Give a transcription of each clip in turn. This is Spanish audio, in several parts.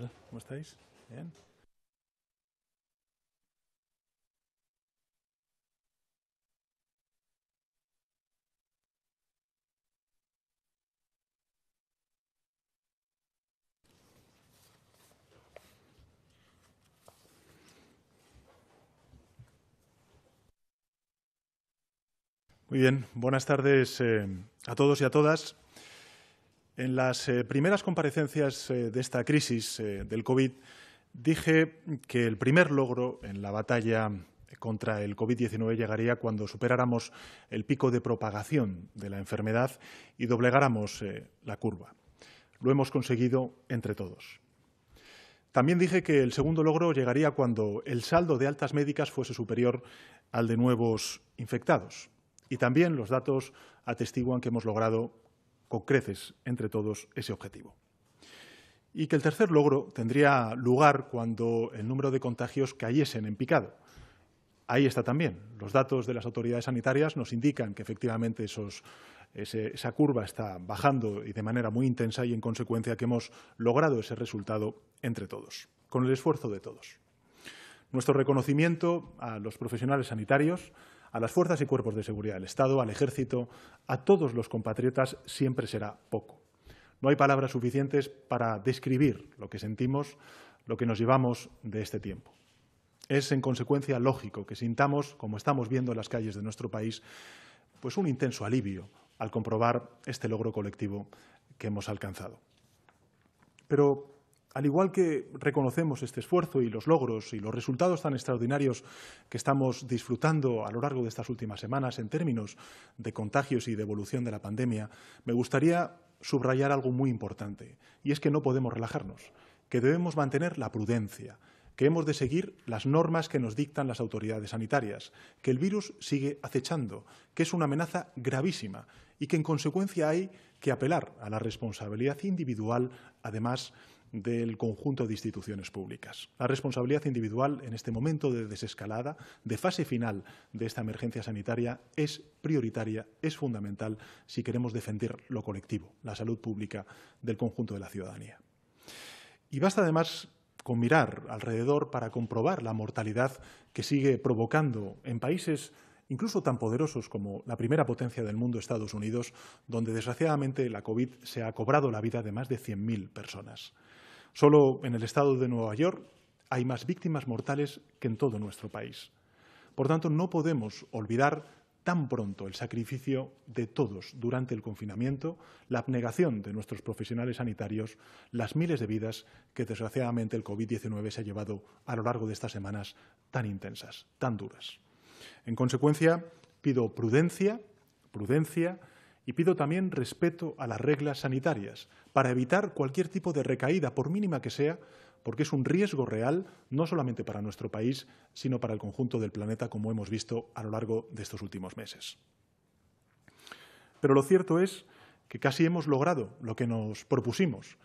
tal? ¿Cómo estáis? ¿Bien? Muy bien, buenas tardes a todos y a todas. En las primeras comparecencias de esta crisis del COVID dije que el primer logro en la batalla contra el COVID-19 llegaría cuando superáramos el pico de propagación de la enfermedad y doblegáramos la curva. Lo hemos conseguido entre todos. También dije que el segundo logro llegaría cuando el saldo de altas médicas fuese superior al de nuevos infectados. Y también los datos atestiguan que hemos logrado con creces entre todos ese objetivo. Y que el tercer logro tendría lugar cuando el número de contagios cayesen en picado. Ahí está también. Los datos de las autoridades sanitarias nos indican que efectivamente esa curva está bajando y de manera muy intensa y en consecuencia que hemos logrado ese resultado entre todos, con el esfuerzo de todos. Nuestro reconocimiento a los profesionales sanitarios, a las fuerzas y cuerpos de seguridad del Estado, al Ejército, a todos los compatriotas, siempre será poco. No hay palabras suficientes para describir lo que sentimos, lo que nos llevamos de este tiempo. Es, en consecuencia, lógico que sintamos, como estamos viendo en las calles de nuestro país, pues un intenso alivio al comprobar este logro colectivo que hemos alcanzado. Pero, al igual que reconocemos este esfuerzo y los logros y los resultados tan extraordinarios que estamos disfrutando a lo largo de estas últimas semanas en términos de contagios y de evolución de la pandemia, me gustaría subrayar algo muy importante, y es que no podemos relajarnos, que debemos mantener la prudencia, que hemos de seguir las normas que nos dictan las autoridades sanitarias, que el virus sigue acechando, que es una amenaza gravísima y que en consecuencia hay que apelar a la responsabilidad individual, además del conjunto de instituciones públicas. La responsabilidad individual en este momento de desescalada, de fase final de esta emergencia sanitaria, es prioritaria, es fundamental si queremos defender lo colectivo, la salud pública del conjunto de la ciudadanía. Y basta además con mirar alrededor para comprobar la mortalidad que sigue provocando en países incluso tan poderosos como la primera potencia del mundo, Estados Unidos, donde desgraciadamente la COVID se ha cobrado la vida de más de 100.000 personas. Solo en el estado de Nueva York hay más víctimas mortales que en todo nuestro país. Por tanto, no podemos olvidar tan pronto el sacrificio de todos durante el confinamiento, la abnegación de nuestros profesionales sanitarios, las miles de vidas que desgraciadamente el COVID-19 se ha llevado a lo largo de estas semanas tan intensas, tan duras. En consecuencia, pido prudencia y pido también respeto a las reglas sanitarias para evitar cualquier tipo de recaída, por mínima que sea, porque es un riesgo real no solamente para nuestro país, sino para el conjunto del planeta, como hemos visto a lo largo de estos últimos meses. Pero lo cierto es que casi hemos logrado lo que nos propusimos.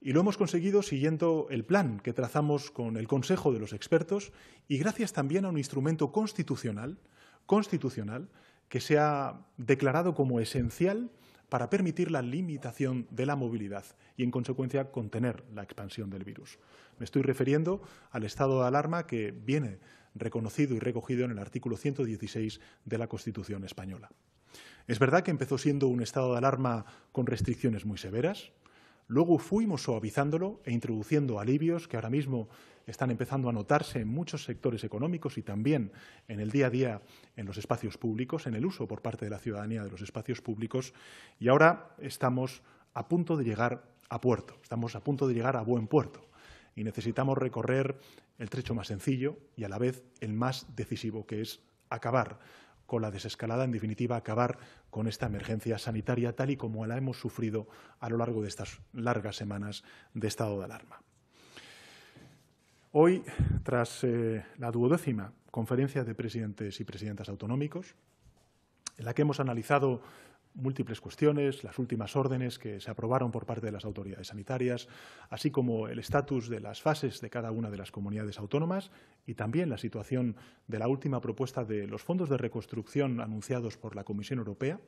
Y lo hemos conseguido siguiendo el plan que trazamos con el Consejo de los Expertos y gracias también a un instrumento constitucional que se ha declarado como esencial para permitir la limitación de la movilidad y, en consecuencia, contener la expansión del virus. Me estoy refiriendo al estado de alarma que viene reconocido y recogido en el artículo 116 de la Constitución española. Es verdad que empezó siendo un estado de alarma con restricciones muy severas. Luego fuimos suavizándolo e introduciendo alivios que ahora mismo están empezando a notarse en muchos sectores económicos y también en el día a día en los espacios públicos, en el uso por parte de la ciudadanía de los espacios públicos. Y ahora estamos a punto de llegar a puerto, estamos a punto de llegar a buen puerto. Y necesitamos recorrer el trecho más sencillo y a la vez el más decisivo, que es acabar con la desescalada, en definitiva, acabar con esta emergencia sanitaria tal y como la hemos sufrido a lo largo de estas largas semanas de estado de alarma. Hoy, tras la 12ª Conferencia de Presidentes y Presidentas Autonómicos, en la que hemos analizado múltiples cuestiones, las últimas órdenes que se aprobaron por parte de las autoridades sanitarias, así como el estatus de las fases de cada una de las comunidades autónomas y también la situación de la última propuesta de los fondos de reconstrucción anunciados por la Comisión Europea,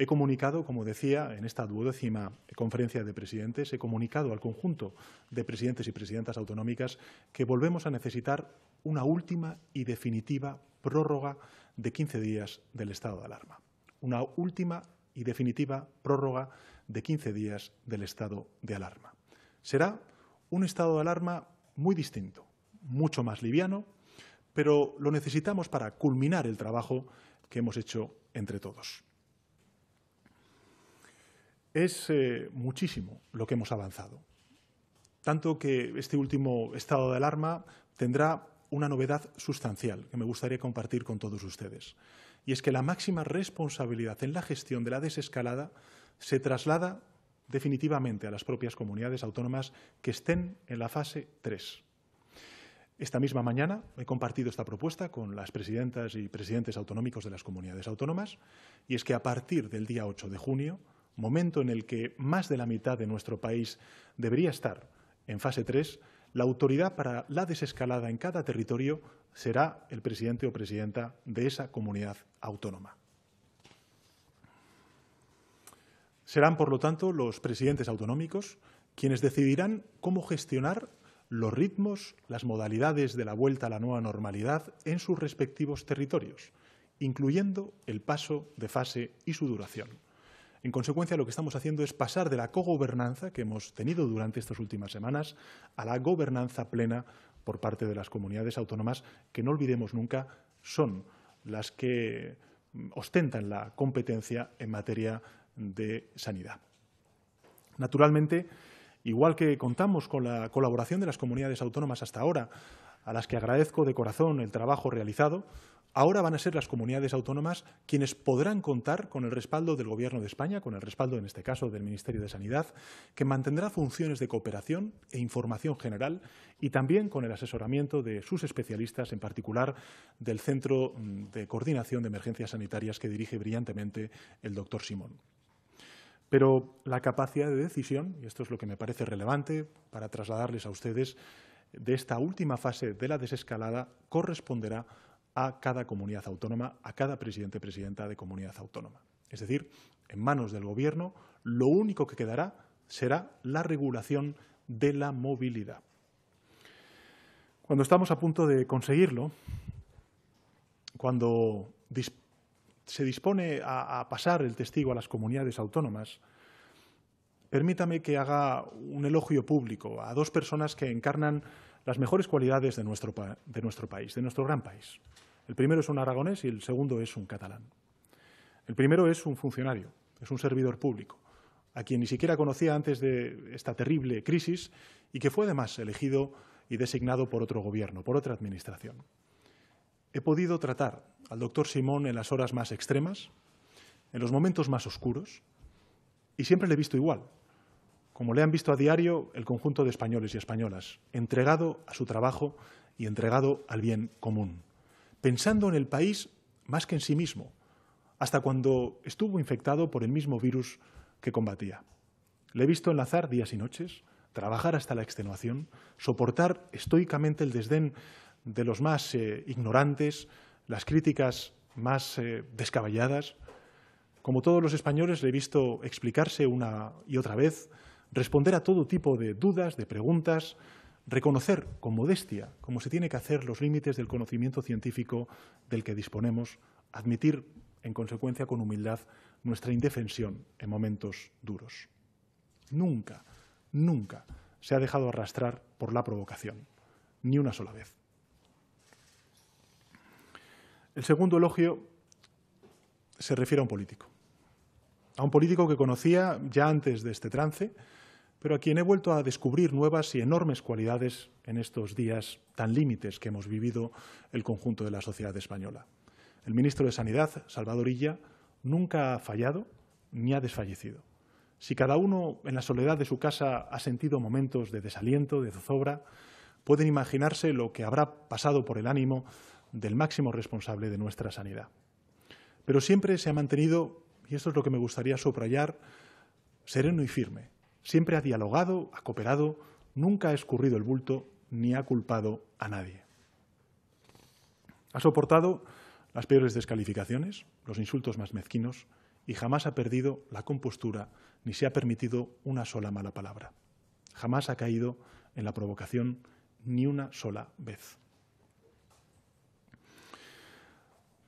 He comunicado, como decía, en esta duodécima conferencia de presidentes, he comunicado al conjunto de presidentes y presidentas autonómicas que volvemos a necesitar una última y definitiva prórroga de 15 días del estado de alarma. Una última y definitiva prórroga de 15 días del estado de alarma. Será un estado de alarma muy distinto, mucho más liviano, pero lo necesitamos para culminar el trabajo que hemos hecho entre todos. Es muchísimo lo que hemos avanzado, tanto que este último estado de alarma tendrá una novedad sustancial que me gustaría compartir con todos ustedes, y es que la máxima responsabilidad en la gestión de la desescalada se traslada definitivamente a las propias comunidades autónomas que estén en la fase 3. Esta misma mañana he compartido esta propuesta con las presidentas y presidentes autonómicos de las comunidades autónomas, y es que a partir del día 8 de junio, momento en el que más de la mitad de nuestro país debería estar en fase 3, la autoridad para la desescalada en cada territorio será el presidente o presidenta de esa comunidad autónoma. Serán, por lo tanto, los presidentes autonómicos quienes decidirán cómo gestionar los ritmos, las modalidades de la vuelta a la nueva normalidad en sus respectivos territorios, incluyendo el paso de fase y su duración. En consecuencia, lo que estamos haciendo es pasar de la cogobernanza que hemos tenido durante estas últimas semanas a la gobernanza plena por parte de las comunidades autónomas, que no olvidemos nunca son las que ostentan la competencia en materia de sanidad. Naturalmente, igual que contamos con la colaboración de las comunidades autónomas hasta ahora, a las que agradezco de corazón el trabajo realizado, ahora van a ser las comunidades autónomas quienes podrán contar con el respaldo del Gobierno de España, con el respaldo en este caso del Ministerio de Sanidad, que mantendrá funciones de cooperación e información general y también con el asesoramiento de sus especialistas, en particular del Centro de Coordinación de Emergencias Sanitarias que dirige brillantemente el doctor Simón. Pero la capacidad de decisión, y esto es lo que me parece relevante para trasladarles a ustedes, de esta última fase de la desescalada corresponderá a cada comunidad autónoma, a cada presidente o presidenta de comunidad autónoma. Es decir, en manos del Gobierno lo único que quedará será la regulación de la movilidad. Cuando estamos a punto de conseguirlo, cuando se dispone a pasar el testigo a las comunidades autónomas, permítame que haga un elogio público a dos personas que encarnan las mejores cualidades de nuestro país, de nuestro gran país. El primero es un aragonés y el segundo es un catalán. El primero es un funcionario, es un servidor público, a quien ni siquiera conocía antes de esta terrible crisis y que fue además elegido y designado por otro gobierno, por otra administración. He podido tratar al doctor Simón en las horas más extremas, en los momentos más oscuros, y siempre le he visto igual, como le han visto a diario el conjunto de españoles y españolas, entregado a su trabajo y entregado al bien común, pensando en el país más que en sí mismo, hasta cuando estuvo infectado por el mismo virus que combatía. Le he visto enlazar días y noches, trabajar hasta la extenuación, soportar estoicamente el desdén de los más ignorantes, las críticas más descabelladas. Como todos los españoles, le he visto explicarse una y otra vez, responder a todo tipo de dudas, de preguntas, reconocer con modestia, como se tiene que hacer, los límites del conocimiento científico del que disponemos, admitir, en consecuencia, con humildad, nuestra indefensión en momentos duros. Nunca, nunca se ha dejado arrastrar por la provocación, ni una sola vez. El segundo elogio se refiere a un político que conocía ya antes de este trance, pero a quien he vuelto a descubrir nuevas y enormes cualidades en estos días tan límites que hemos vivido el conjunto de la sociedad española. El ministro de Sanidad, Salvador Illa, nunca ha fallado ni ha desfallecido. Si cada uno en la soledad de su casa ha sentido momentos de desaliento, de zozobra, pueden imaginarse lo que habrá pasado por el ánimo del máximo responsable de nuestra sanidad. Pero siempre se ha mantenido, y esto es lo que me gustaría subrayar, sereno y firme. Siempre ha dialogado, ha cooperado, nunca ha escurrido el bulto ni ha culpado a nadie. Ha soportado las peores descalificaciones, los insultos más mezquinos y jamás ha perdido la compostura ni se ha permitido una sola mala palabra. Jamás ha caído en la provocación ni una sola vez.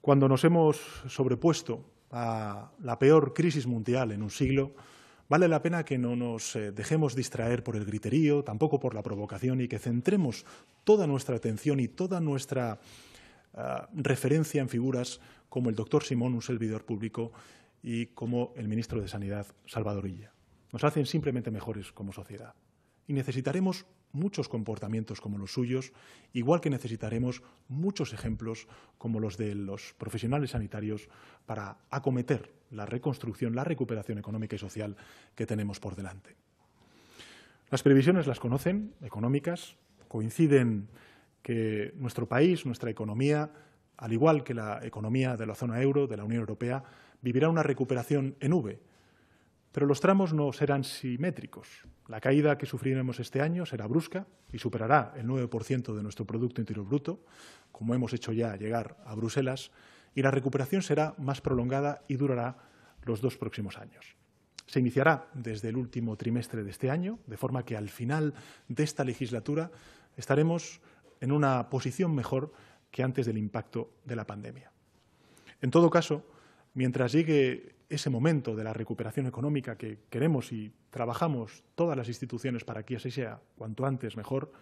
Cuando nos hemos sobrepuesto a la peor crisis mundial en un siglo, vale la pena que no nos dejemos distraer por el griterío, tampoco por la provocación, y que centremos toda nuestra atención y toda nuestra referencia en figuras como el doctor Simón, un servidor público, y como el ministro de Sanidad, Salvador Illa. Nos hacen simplemente mejores como sociedad. Y necesitaremos muchos comportamientos como los suyos, igual que necesitaremos muchos ejemplos como los de los profesionales sanitarios para acometer la reconstrucción, la recuperación económica y social que tenemos por delante. Las previsiones las conocen, económicas, coinciden que nuestro país, nuestra economía, al igual que la economía de la zona euro, de la Unión Europea, vivirá una recuperación en V, pero los tramos no serán simétricos. La caída que sufriremos este año será brusca y superará el 9% de nuestro Producto Interior Bruto, como hemos hecho ya llegar a Bruselas, y la recuperación será más prolongada y durará los dos próximos años. Se iniciará desde el último trimestre de este año, de forma que al final de esta legislatura estaremos en una posición mejor que antes del impacto de la pandemia. En todo caso, mientras llegue ese momento de la recuperación económica que queremos y trabajamos todas las instituciones para que así sea, cuanto antes mejor,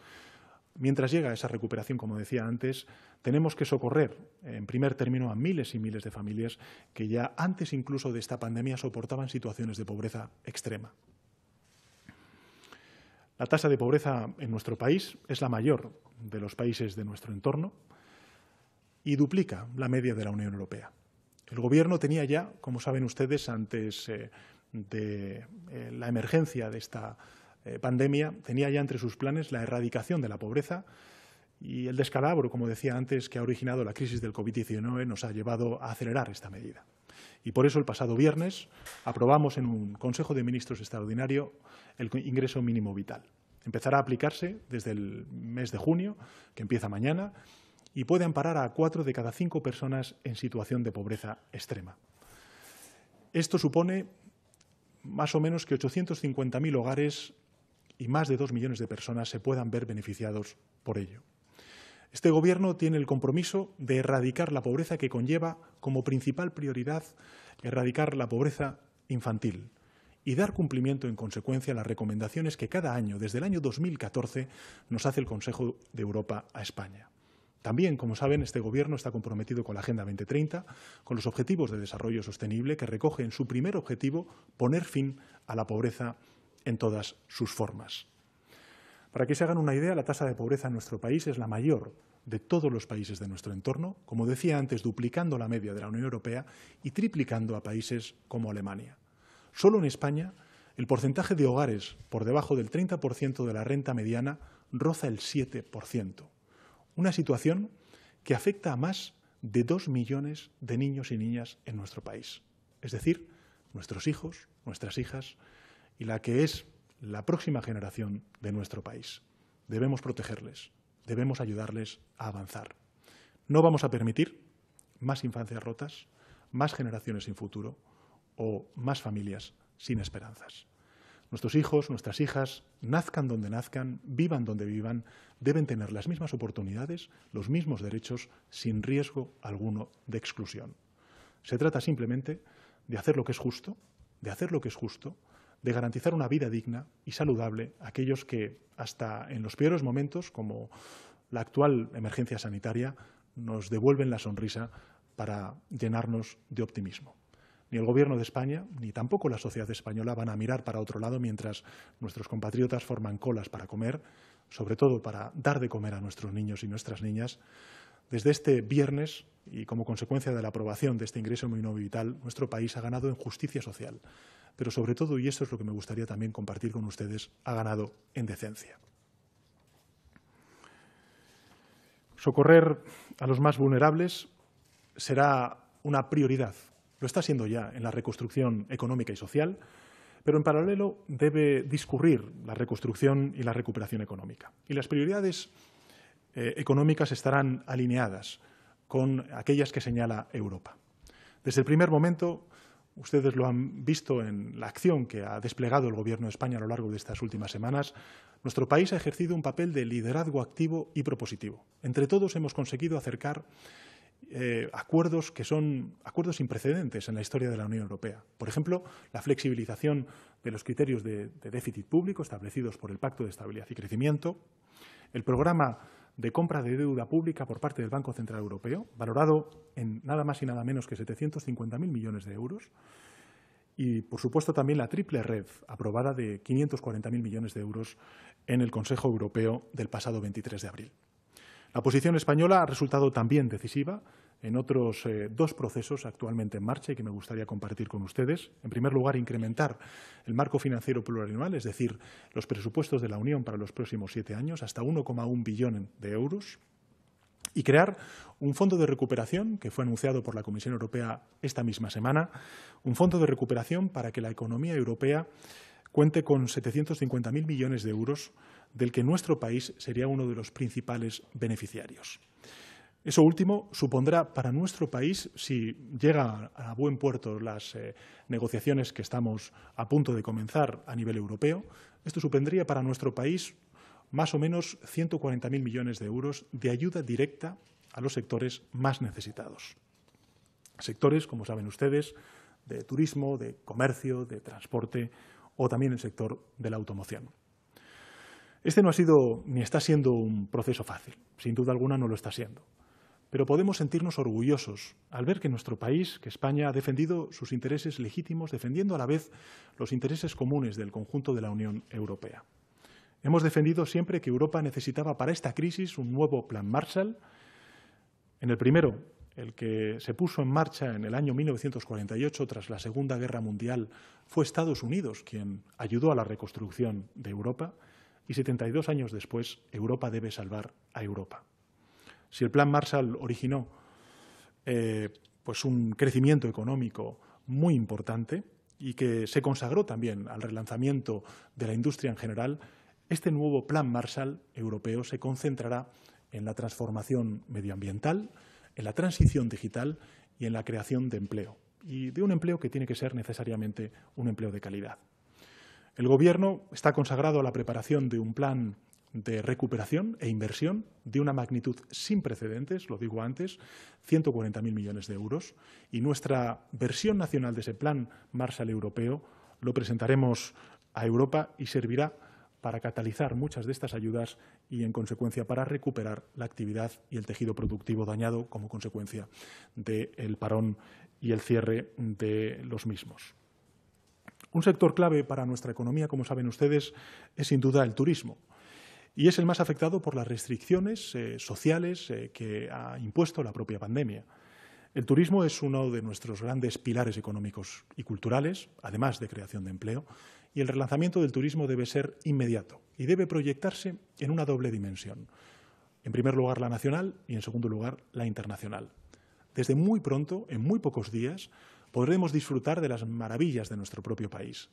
mientras llega esa recuperación, como decía antes, tenemos que socorrer en primer término a miles y miles de familias que ya antes incluso de esta pandemia soportaban situaciones de pobreza extrema. La tasa de pobreza en nuestro país es la mayor de los países de nuestro entorno y duplica la media de la Unión Europea. El Gobierno tenía ya, como saben ustedes, antes de la emergencia de esta pandemia, tenía ya entre sus planes la erradicación de la pobreza y el descalabro, como decía antes, que ha originado la crisis del COVID-19 nos ha llevado a acelerar esta medida. Y por eso el pasado viernes aprobamos en un Consejo de Ministros extraordinario el ingreso mínimo vital. Empezará a aplicarse desde el mes de junio, que empieza mañana, y puede amparar a 4 de cada 5 personas en situación de pobreza extrema. Esto supone más o menos que 850.000 hogares y más de 2 millones de personas se puedan ver beneficiados por ello. Este Gobierno tiene el compromiso de erradicar la pobreza que conlleva como principal prioridad erradicar la pobreza infantil y dar cumplimiento en consecuencia a las recomendaciones que cada año, desde el año 2014, nos hace el Consejo de Europa a España. También, como saben, este Gobierno está comprometido con la Agenda 2030, con los Objetivos de Desarrollo Sostenible, que recoge en su primer objetivo poner fin a la pobreza en todas sus formas. Para que se hagan una idea, la tasa de pobreza en nuestro país es la mayor de todos los países de nuestro entorno, como decía antes, duplicando la media de la Unión Europea y triplicando a países como Alemania. Solo en España, el porcentaje de hogares por debajo del 30% de la renta mediana roza el 7%. Una situación que afecta a más de 2 millones de niños y niñas en nuestro país, es decir, nuestros hijos, nuestras hijas y la que es la próxima generación de nuestro país. Debemos protegerles, debemos ayudarles a avanzar. No vamos a permitir más infancias rotas, más generaciones sin futuro o más familias sin esperanzas. Nuestros hijos, nuestras hijas, nazcan donde nazcan, vivan donde vivan, deben tener las mismas oportunidades, los mismos derechos, sin riesgo alguno de exclusión. Se trata simplemente de hacer lo que es justo, de garantizar una vida digna y saludable a aquellos que, hasta en los peores momentos, como la actual emergencia sanitaria, nos devuelven la sonrisa para llenarnos de optimismo. Ni el Gobierno de España, ni tampoco la sociedad española van a mirar para otro lado mientras nuestros compatriotas forman colas para comer, sobre todo para dar de comer a nuestros niños y nuestras niñas. Desde este viernes, y como consecuencia de la aprobación de este ingreso mínimo vital, nuestro país ha ganado en justicia social, pero sobre todo, y esto es lo que me gustaría también compartir con ustedes, ha ganado en decencia. Socorrer a los más vulnerables será una prioridad. Lo está siendo ya en la reconstrucción económica y social, pero en paralelo debe discurrir la reconstrucción y la recuperación económica. Y las prioridades económicas estarán alineadas con aquellas que señala Europa. Desde el primer momento, Ustedes lo han visto en la acción que ha desplegado el Gobierno de España a lo largo de estas últimas semanas. Nuestro país ha ejercido un papel de liderazgo activo y propositivo. Entre todos hemos conseguido acercar acuerdos que son acuerdos sin precedentes en la historia de la Unión Europea. Por ejemplo, la flexibilización de los criterios de déficit público establecidos por el Pacto de Estabilidad y Crecimiento, el programa de compra de deuda pública por parte del Banco Central Europeo, valorado en nada más y nada menos que 750.000 millones de euros, y, por supuesto, también la triple red aprobada de 540.000 millones de euros en el Consejo Europeo del pasado 23 de abril. La posición española ha resultado también decisiva en otros dos procesos actualmente en marcha y que me gustaría compartir con ustedes. En primer lugar, incrementar el marco financiero plurianual, es decir, los presupuestos de la Unión para los próximos 7 años, hasta 1,1 billón de euros, y crear un fondo de recuperación, que fue anunciado por la Comisión Europea esta misma semana, un fondo de recuperación para que la economía europea cuente con 750.000 millones de euros, del que nuestro país sería uno de los principales beneficiarios. Eso último supondrá para nuestro país, si llega a buen puerto las negociaciones que estamos a punto de comenzar a nivel europeo, esto supondría para nuestro país más o menos 140.000 millones de euros de ayuda directa a los sectores más necesitados. Sectores, como saben ustedes, de turismo, de comercio, de transporte o también el sector de la automoción. Este no ha sido ni está siendo un proceso fácil, sin duda alguna no lo está siendo. Pero podemos sentirnos orgullosos al ver que nuestro país, que España, ha defendido sus intereses legítimos, defendiendo a la vez los intereses comunes del conjunto de la Unión Europea. Hemos defendido siempre que Europa necesitaba para esta crisis un nuevo plan Marshall. En el primero, el que se puso en marcha en el año 1948 tras la Segunda Guerra Mundial, fue Estados Unidos quien ayudó a la reconstrucción de Europa, y 72 años después Europa debe salvar a Europa. Si el Plan Marshall originó pues un crecimiento económico muy importante y que se consagró también al relanzamiento de la industria en general, este nuevo Plan Marshall europeo se concentrará en la transformación medioambiental, en la transición digital y en la creación de empleo, y de un empleo que tiene que ser necesariamente un empleo de calidad. El Gobierno está consagrado a la preparación de un plan de recuperación e inversión de una magnitud sin precedentes, lo digo antes, 140.000 millones de euros, y nuestra versión nacional de ese plan Marshall europeo lo presentaremos a Europa y servirá para catalizar muchas de estas ayudas y, en consecuencia, para recuperar la actividad y el tejido productivo dañado como consecuencia del parón y el cierre de los mismos. Un sector clave para nuestra economía, como saben ustedes, es sin duda el turismo. Y es el más afectado por las restricciones sociales que ha impuesto la propia pandemia. El turismo es uno de nuestros grandes pilares económicos y culturales, además de creación de empleo, y el relanzamiento del turismo debe ser inmediato y debe proyectarse en una doble dimensión. En primer lugar, la nacional y, en segundo lugar, la internacional. Desde muy pronto, en muy pocos días, podremos disfrutar de las maravillas de nuestro propio país.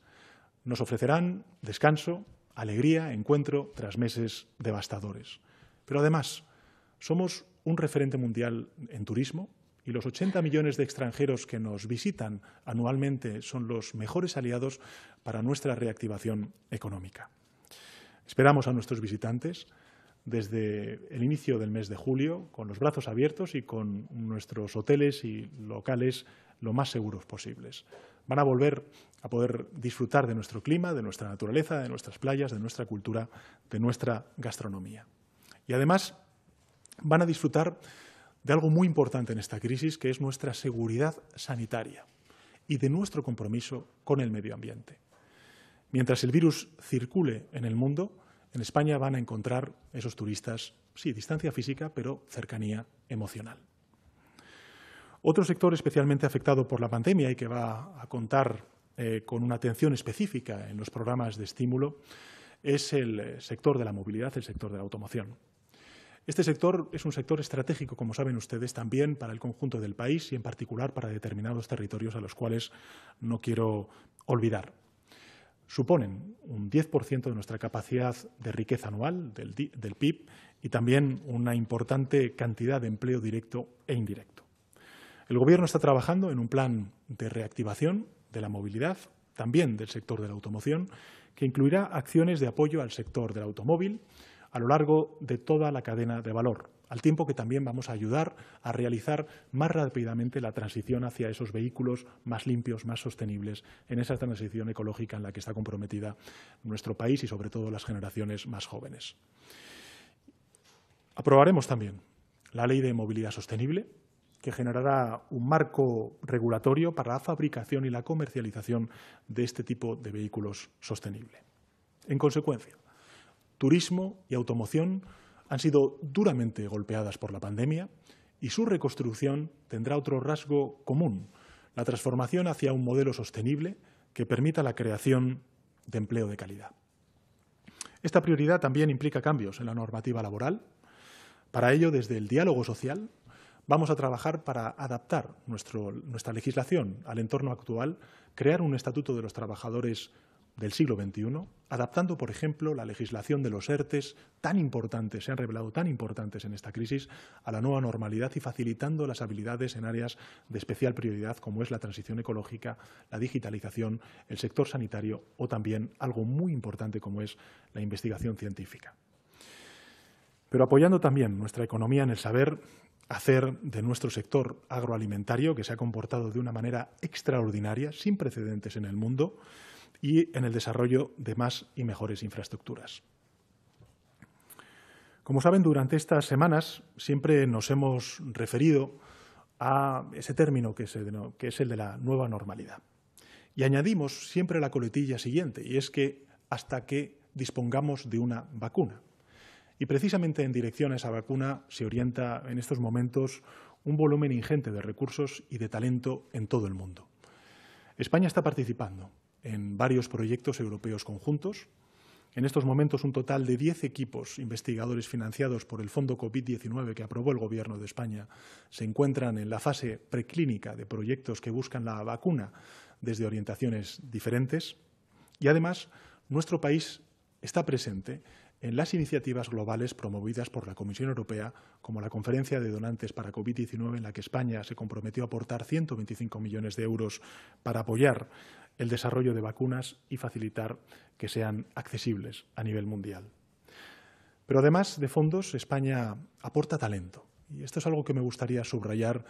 Nos ofrecerán descanso, alegría, encuentro tras meses devastadores. Pero además, somos un referente mundial en turismo y los 80 millones de extranjeros que nos visitan anualmente son los mejores aliados para nuestra reactivación económica. Esperamos a nuestros visitantes desde el inicio del mes de julio con los brazos abiertos y con nuestros hoteles y locales lo más seguros posibles. Van a volver a poder disfrutar de nuestro clima, de nuestra naturaleza, de nuestras playas, de nuestra cultura, de nuestra gastronomía. Y además van a disfrutar de algo muy importante en esta crisis, que es nuestra seguridad sanitaria y de nuestro compromiso con el medio ambiente. Mientras el virus circule en el mundo, en España van a encontrar esos turistas, sí, distancia física, pero cercanía emocional. Otro sector especialmente afectado por la pandemia y que va a contar con una atención específica en los programas de estímulo es el sector de la movilidad, el sector de la automoción. Este sector es un sector estratégico, como saben ustedes, también para el conjunto del país y en particular para determinados territorios a los cuales no quiero olvidar. Suponen un 10% de nuestra capacidad de riqueza anual, del PIB, y también una importante cantidad de empleo directo e indirecto. El Gobierno está trabajando en un plan de reactivación de la movilidad, también del sector de la automoción, que incluirá acciones de apoyo al sector del automóvil a lo largo de toda la cadena de valor, al tiempo que también vamos a ayudar a realizar más rápidamente la transición hacia esos vehículos más limpios, más sostenibles, en esa transición ecológica en la que está comprometida nuestro país y, sobre todo, las generaciones más jóvenes. Aprobaremos también la Ley de Movilidad Sostenible, que generará un marco regulatorio para la fabricación y la comercialización de este tipo de vehículos sostenible. En consecuencia, turismo y automoción han sido duramente golpeadas por la pandemia y su reconstrucción tendrá otro rasgo común, la transformación hacia un modelo sostenible que permita la creación de empleo de calidad. Esta prioridad también implica cambios en la normativa laboral. Para ello, desde el diálogo social, vamos a trabajar para adaptar nuestra legislación al entorno actual, crear un estatuto de los trabajadores del siglo XXI, adaptando, por ejemplo, la legislación de los ERTEs tan importantes, se han revelado tan importantes en esta crisis, a la nueva normalidad y facilitando las habilidades en áreas de especial prioridad como es la transición ecológica, la digitalización, el sector sanitario o también algo muy importante como es la investigación científica. Pero apoyando también nuestra economía en el saber, hacer de nuestro sector agroalimentario, que se ha comportado de una manera extraordinaria, sin precedentes en el mundo, y en el desarrollo de más y mejores infraestructuras. Como saben, durante estas semanas siempre nos hemos referido a ese término que es el de la nueva normalidad. Y añadimos siempre la coletilla siguiente, y es que hasta que dispongamos de una vacuna. Y precisamente en dirección a esa vacuna se orienta en estos momentos un volumen ingente de recursos y de talento en todo el mundo. España está participando en varios proyectos europeos conjuntos. En estos momentos, un total de 10 equipos investigadores financiados por el Fondo COVID-19 que aprobó el Gobierno de España se encuentran en la fase preclínica de proyectos que buscan la vacuna desde orientaciones diferentes. Y, además, nuestro país está presente en las iniciativas globales promovidas por la Comisión Europea, como la Conferencia de Donantes para COVID-19, en la que España se comprometió a aportar 125 millones de euros para apoyar el desarrollo de vacunas y facilitar que sean accesibles a nivel mundial. Pero además de fondos, España aporta talento. Y esto es algo que me gustaría subrayar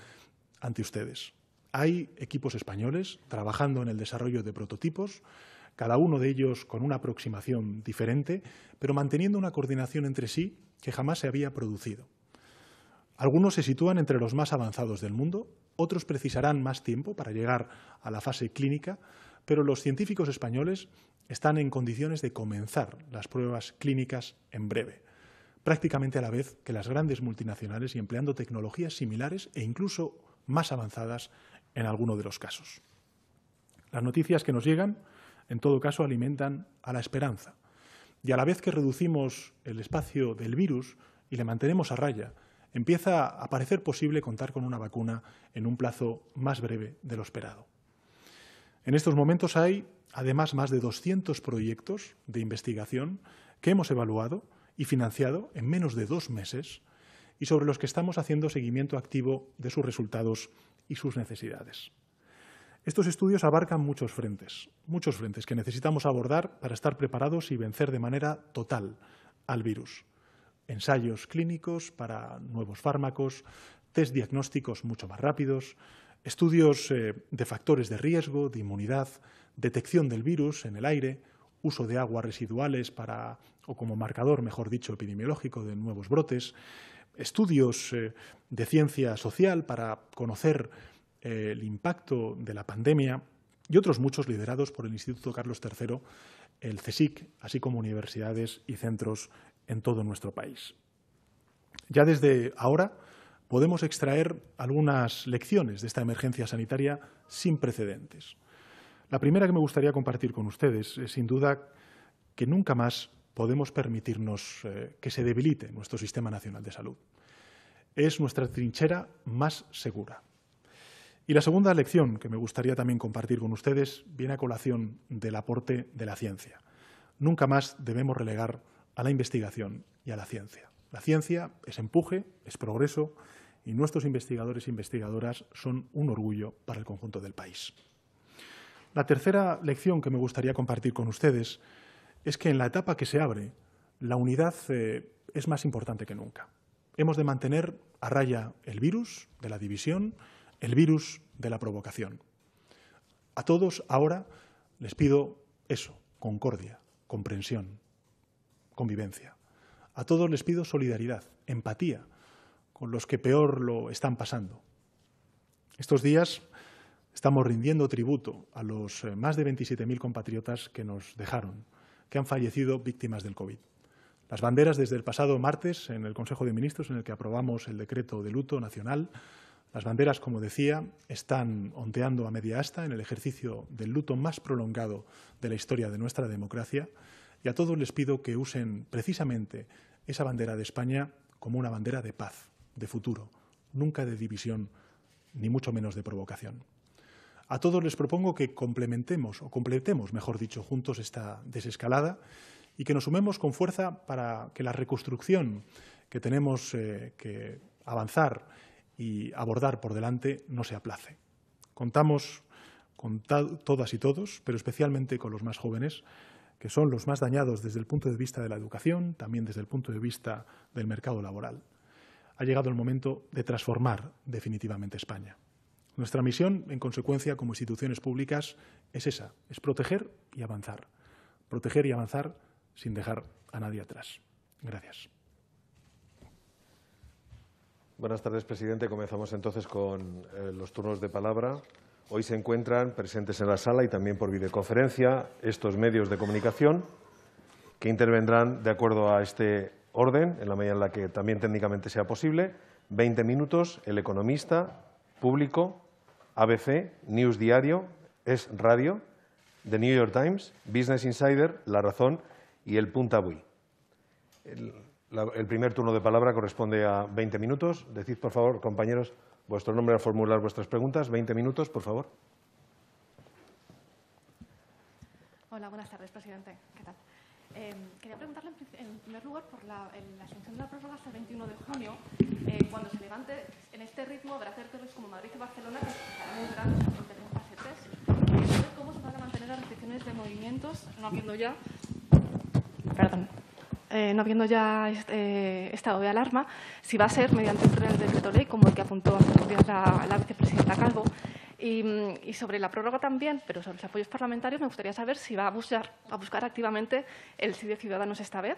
ante ustedes. Hay equipos españoles trabajando en el desarrollo de prototipos, cada uno de ellos con una aproximación diferente, pero manteniendo una coordinación entre sí que jamás se había producido. Algunos se sitúan entre los más avanzados del mundo, otros precisarán más tiempo para llegar a la fase clínica, pero los científicos españoles están en condiciones de comenzar las pruebas clínicas en breve, prácticamente a la vez que las grandes multinacionales y empleando tecnologías similares e incluso más avanzadas en alguno de los casos. Las noticias que nos llegan, en todo caso, alimentan a la esperanza. Y a la vez que reducimos el espacio del virus y le mantenemos a raya, empieza a parecer posible contar con una vacuna en un plazo más breve de lo esperado. En estos momentos hay, además, más de 200 proyectos de investigación que hemos evaluado y financiado en menos de 2 meses y sobre los que estamos haciendo seguimiento activo de sus resultados y sus necesidades. Estos estudios abarcan muchos frentes que necesitamos abordar para estar preparados y vencer de manera total al virus. Ensayos clínicos para nuevos fármacos, test diagnósticos mucho más rápidos, estudios de factores de riesgo, de inmunidad, detección del virus en el aire, uso de aguas residuales para, o como marcador, mejor dicho, epidemiológico de nuevos brotes, estudios de ciencia social para conocer el impacto de la pandemia y otros muchos liderados por el Instituto Carlos III, el CSIC, así como universidades y centros en todo nuestro país. Ya desde ahora podemos extraer algunas lecciones de esta emergencia sanitaria sin precedentes. La primera que me gustaría compartir con ustedes es, sin duda, que nunca más podemos permitirnos que se debilite nuestro Sistema Nacional de Salud. Es nuestra trinchera más segura. Y la segunda lección que me gustaría también compartir con ustedes viene a colación del aporte de la ciencia. Nunca más debemos relegar a la investigación y a la ciencia. La ciencia es empuje, es progreso y nuestros investigadores e investigadoras son un orgullo para el conjunto del país. La tercera lección que me gustaría compartir con ustedes es que en la etapa que se abre, la unidad es más importante que nunca. Hemos de mantener a raya el virus de la división, el virus de la provocación. A todos ahora les pido eso, concordia, comprensión, convivencia. A todos les pido solidaridad, empatía con los que peor lo están pasando. Estos días estamos rindiendo tributo a los más de 27.000 compatriotas que nos dejaron, que han fallecido víctimas del COVID. Las banderas desde el pasado martes en el Consejo de Ministros, en el que aprobamos el decreto de luto nacional, las banderas, como decía, están ondeando a media asta en el ejercicio del luto más prolongado de la historia de nuestra democracia, y a todos les pido que usen precisamente esa bandera de España como una bandera de paz, de futuro, nunca de división, ni mucho menos de provocación. A todos les propongo que completemos, mejor dicho, juntos esta desescalada y que nos sumemos con fuerza para que la reconstrucción que tenemos que avanzar y abordar por delante no se aplace. Contamos con todas y todos, pero especialmente con los más jóvenes, que son los más dañados desde el punto de vista de la educación, también desde el punto de vista del mercado laboral. Ha llegado el momento de transformar definitivamente España. Nuestra misión, en consecuencia, como instituciones públicas, es esa, es proteger y avanzar. Proteger y avanzar sin dejar a nadie atrás. Gracias. Buenas tardes, presidente. Comenzamos entonces con los turnos de palabra. Hoy se encuentran presentes en la sala y también por videoconferencia estos medios de comunicación que intervendrán de acuerdo a este orden, en la medida en la que también técnicamente sea posible. 20 minutos, El Economista, Público, ABC, News Diario, Es Radio, The New York Times, Business Insider, La Razón y El Punt Avui. El primer turno de palabra corresponde a 20 minutos. Decid, por favor, compañeros, vuestro nombre al formular vuestras preguntas. 20 minutos, por favor. Hola, buenas tardes, presidente. ¿Qué tal? Quería preguntarle en primer lugar por la extensión de la prórroga hasta el 21 de junio. Cuando se levante en este ritmo, habrá territorios como Madrid y Barcelona que estarán muy grandes porque tenemos fase 3. ¿Cómo se van a mantener las restricciones de movimientos no habiendo ya, estado de alarma, si va a ser mediante un decreto ley, como el que apuntó hace unos días la vicepresidenta Calvo? Y sobre la prórroga también, pero sobre los apoyos parlamentarios, me gustaría saber si va a buscar activamente el sí de Ciudadanos esta vez,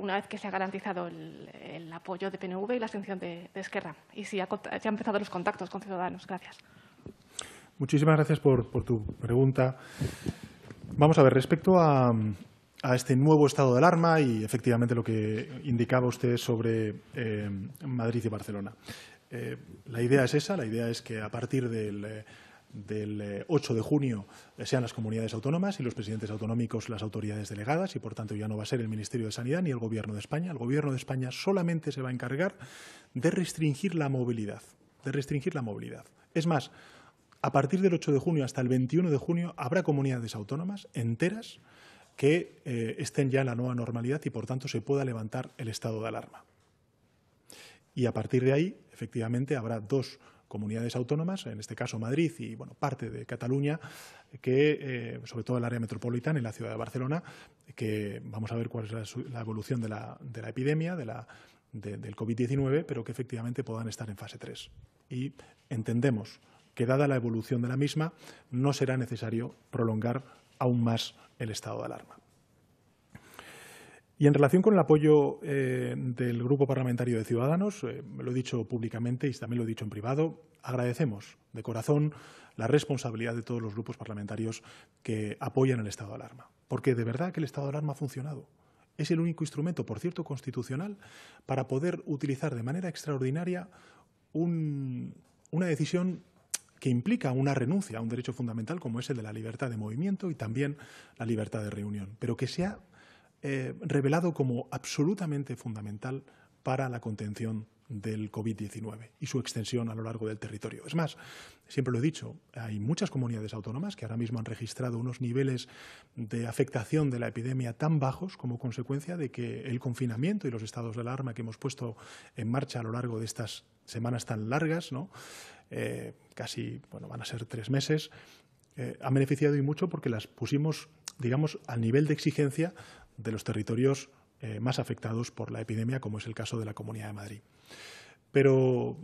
una vez que se ha garantizado el apoyo de PNV y la abstención de Esquerra, y si ha empezado los contactos con Ciudadanos. Gracias. Muchísimas gracias por tu pregunta. Vamos a ver, respecto a este nuevo estado de alarma y, efectivamente, lo que indicaba usted sobre Madrid y Barcelona. La idea es esa, la idea es que a partir del 8 de junio sean las comunidades autónomas y los presidentes autonómicos las autoridades delegadas y, por tanto, ya no va a ser el Ministerio de Sanidad ni el Gobierno de España. El Gobierno de España solamente se va a encargar de restringir la movilidad, Es más, a partir del 8 de junio hasta el 21 de junio habrá comunidades autónomas enteras que estén ya en la nueva normalidad y, por tanto, se pueda levantar el estado de alarma. Y a partir de ahí, efectivamente, habrá dos comunidades autónomas, en este caso Madrid y bueno, parte de Cataluña, que, sobre todo el área metropolitana y la ciudad de Barcelona, que vamos a ver cuál es la evolución de la epidemia, del COVID-19, pero que efectivamente puedan estar en fase 3. Y entendemos que, dada la evolución de la misma, no será necesario prolongar aún más el estado de alarma. Y en relación con el apoyo del Grupo Parlamentario de Ciudadanos, lo he dicho públicamente y también lo he dicho en privado, agradecemos de corazón la responsabilidad de todos los grupos parlamentarios que apoyan el estado de alarma, porque de verdad que el estado de alarma ha funcionado. Es el único instrumento, por cierto, constitucional para poder utilizar de manera extraordinaria una decisión que implica una renuncia a un derecho fundamental como es el de la libertad de movimiento y también la libertad de reunión, pero que se ha revelado como absolutamente fundamental para la contención del COVID-19 y su extensión a lo largo del territorio. Es más, siempre lo he dicho, hay muchas comunidades autónomas que ahora mismo han registrado unos niveles de afectación de la epidemia tan bajos como consecuencia de que el confinamiento y los estados de alarma que hemos puesto en marcha a lo largo de estas semanas tan largas, ¿no? Casi, bueno, van a ser 3 meses, han beneficiado y mucho porque las pusimos, digamos, al nivel de exigencia de los territorios más afectados por la epidemia, como es el caso de la Comunidad de Madrid. Pero,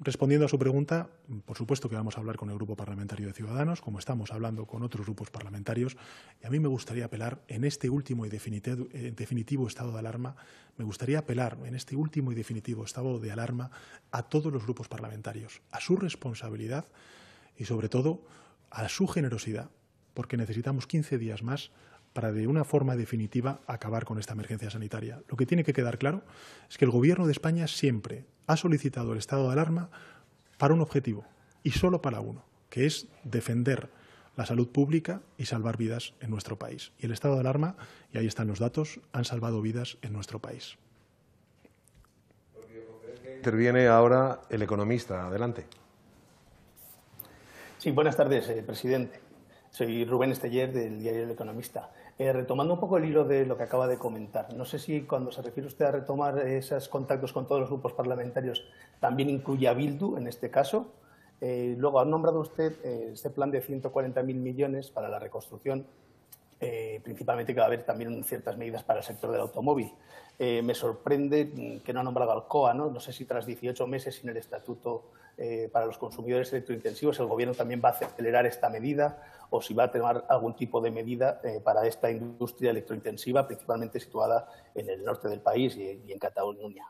respondiendo a su pregunta, por supuesto que vamos a hablar con el Grupo Parlamentario de Ciudadanos, como estamos hablando con otros grupos parlamentarios, y a mí me gustaría apelar en este último y definitivo estado de alarma, a todos los grupos parlamentarios, a su responsabilidad y, sobre todo, a su generosidad, porque necesitamos 15 días más para de una forma definitiva acabar con esta emergencia sanitaria. Lo que tiene que quedar claro es que el Gobierno de España siempre ha solicitado el estado de alarma para un objetivo y solo para uno, que es defender la salud pública y salvar vidas en nuestro país. Y el estado de alarma, y ahí están los datos, han salvado vidas en nuestro país. Interviene ahora el economista. Adelante. Sí, buenas tardes, presidente. Soy Rubén Esteller, del diario El Economista. Retomando un poco el hilo de lo que acaba de comentar, no sé si cuando se refiere usted a retomar esos contactos con todos los grupos parlamentarios también incluye a Bildu en este caso. Luego ha nombrado usted este plan de 140.000 millones para la reconstrucción, principalmente que va a haber también ciertas medidas para el sector del automóvil. Me sorprende que no ha nombrado al COA, ¿no? No sé si tras 18 meses sin el estatuto para los consumidores electrointensivos el Gobierno también va a acelerar esta medida o si va a tomar algún tipo de medida para esta industria electrointensiva, principalmente situada en el norte del país y en Cataluña.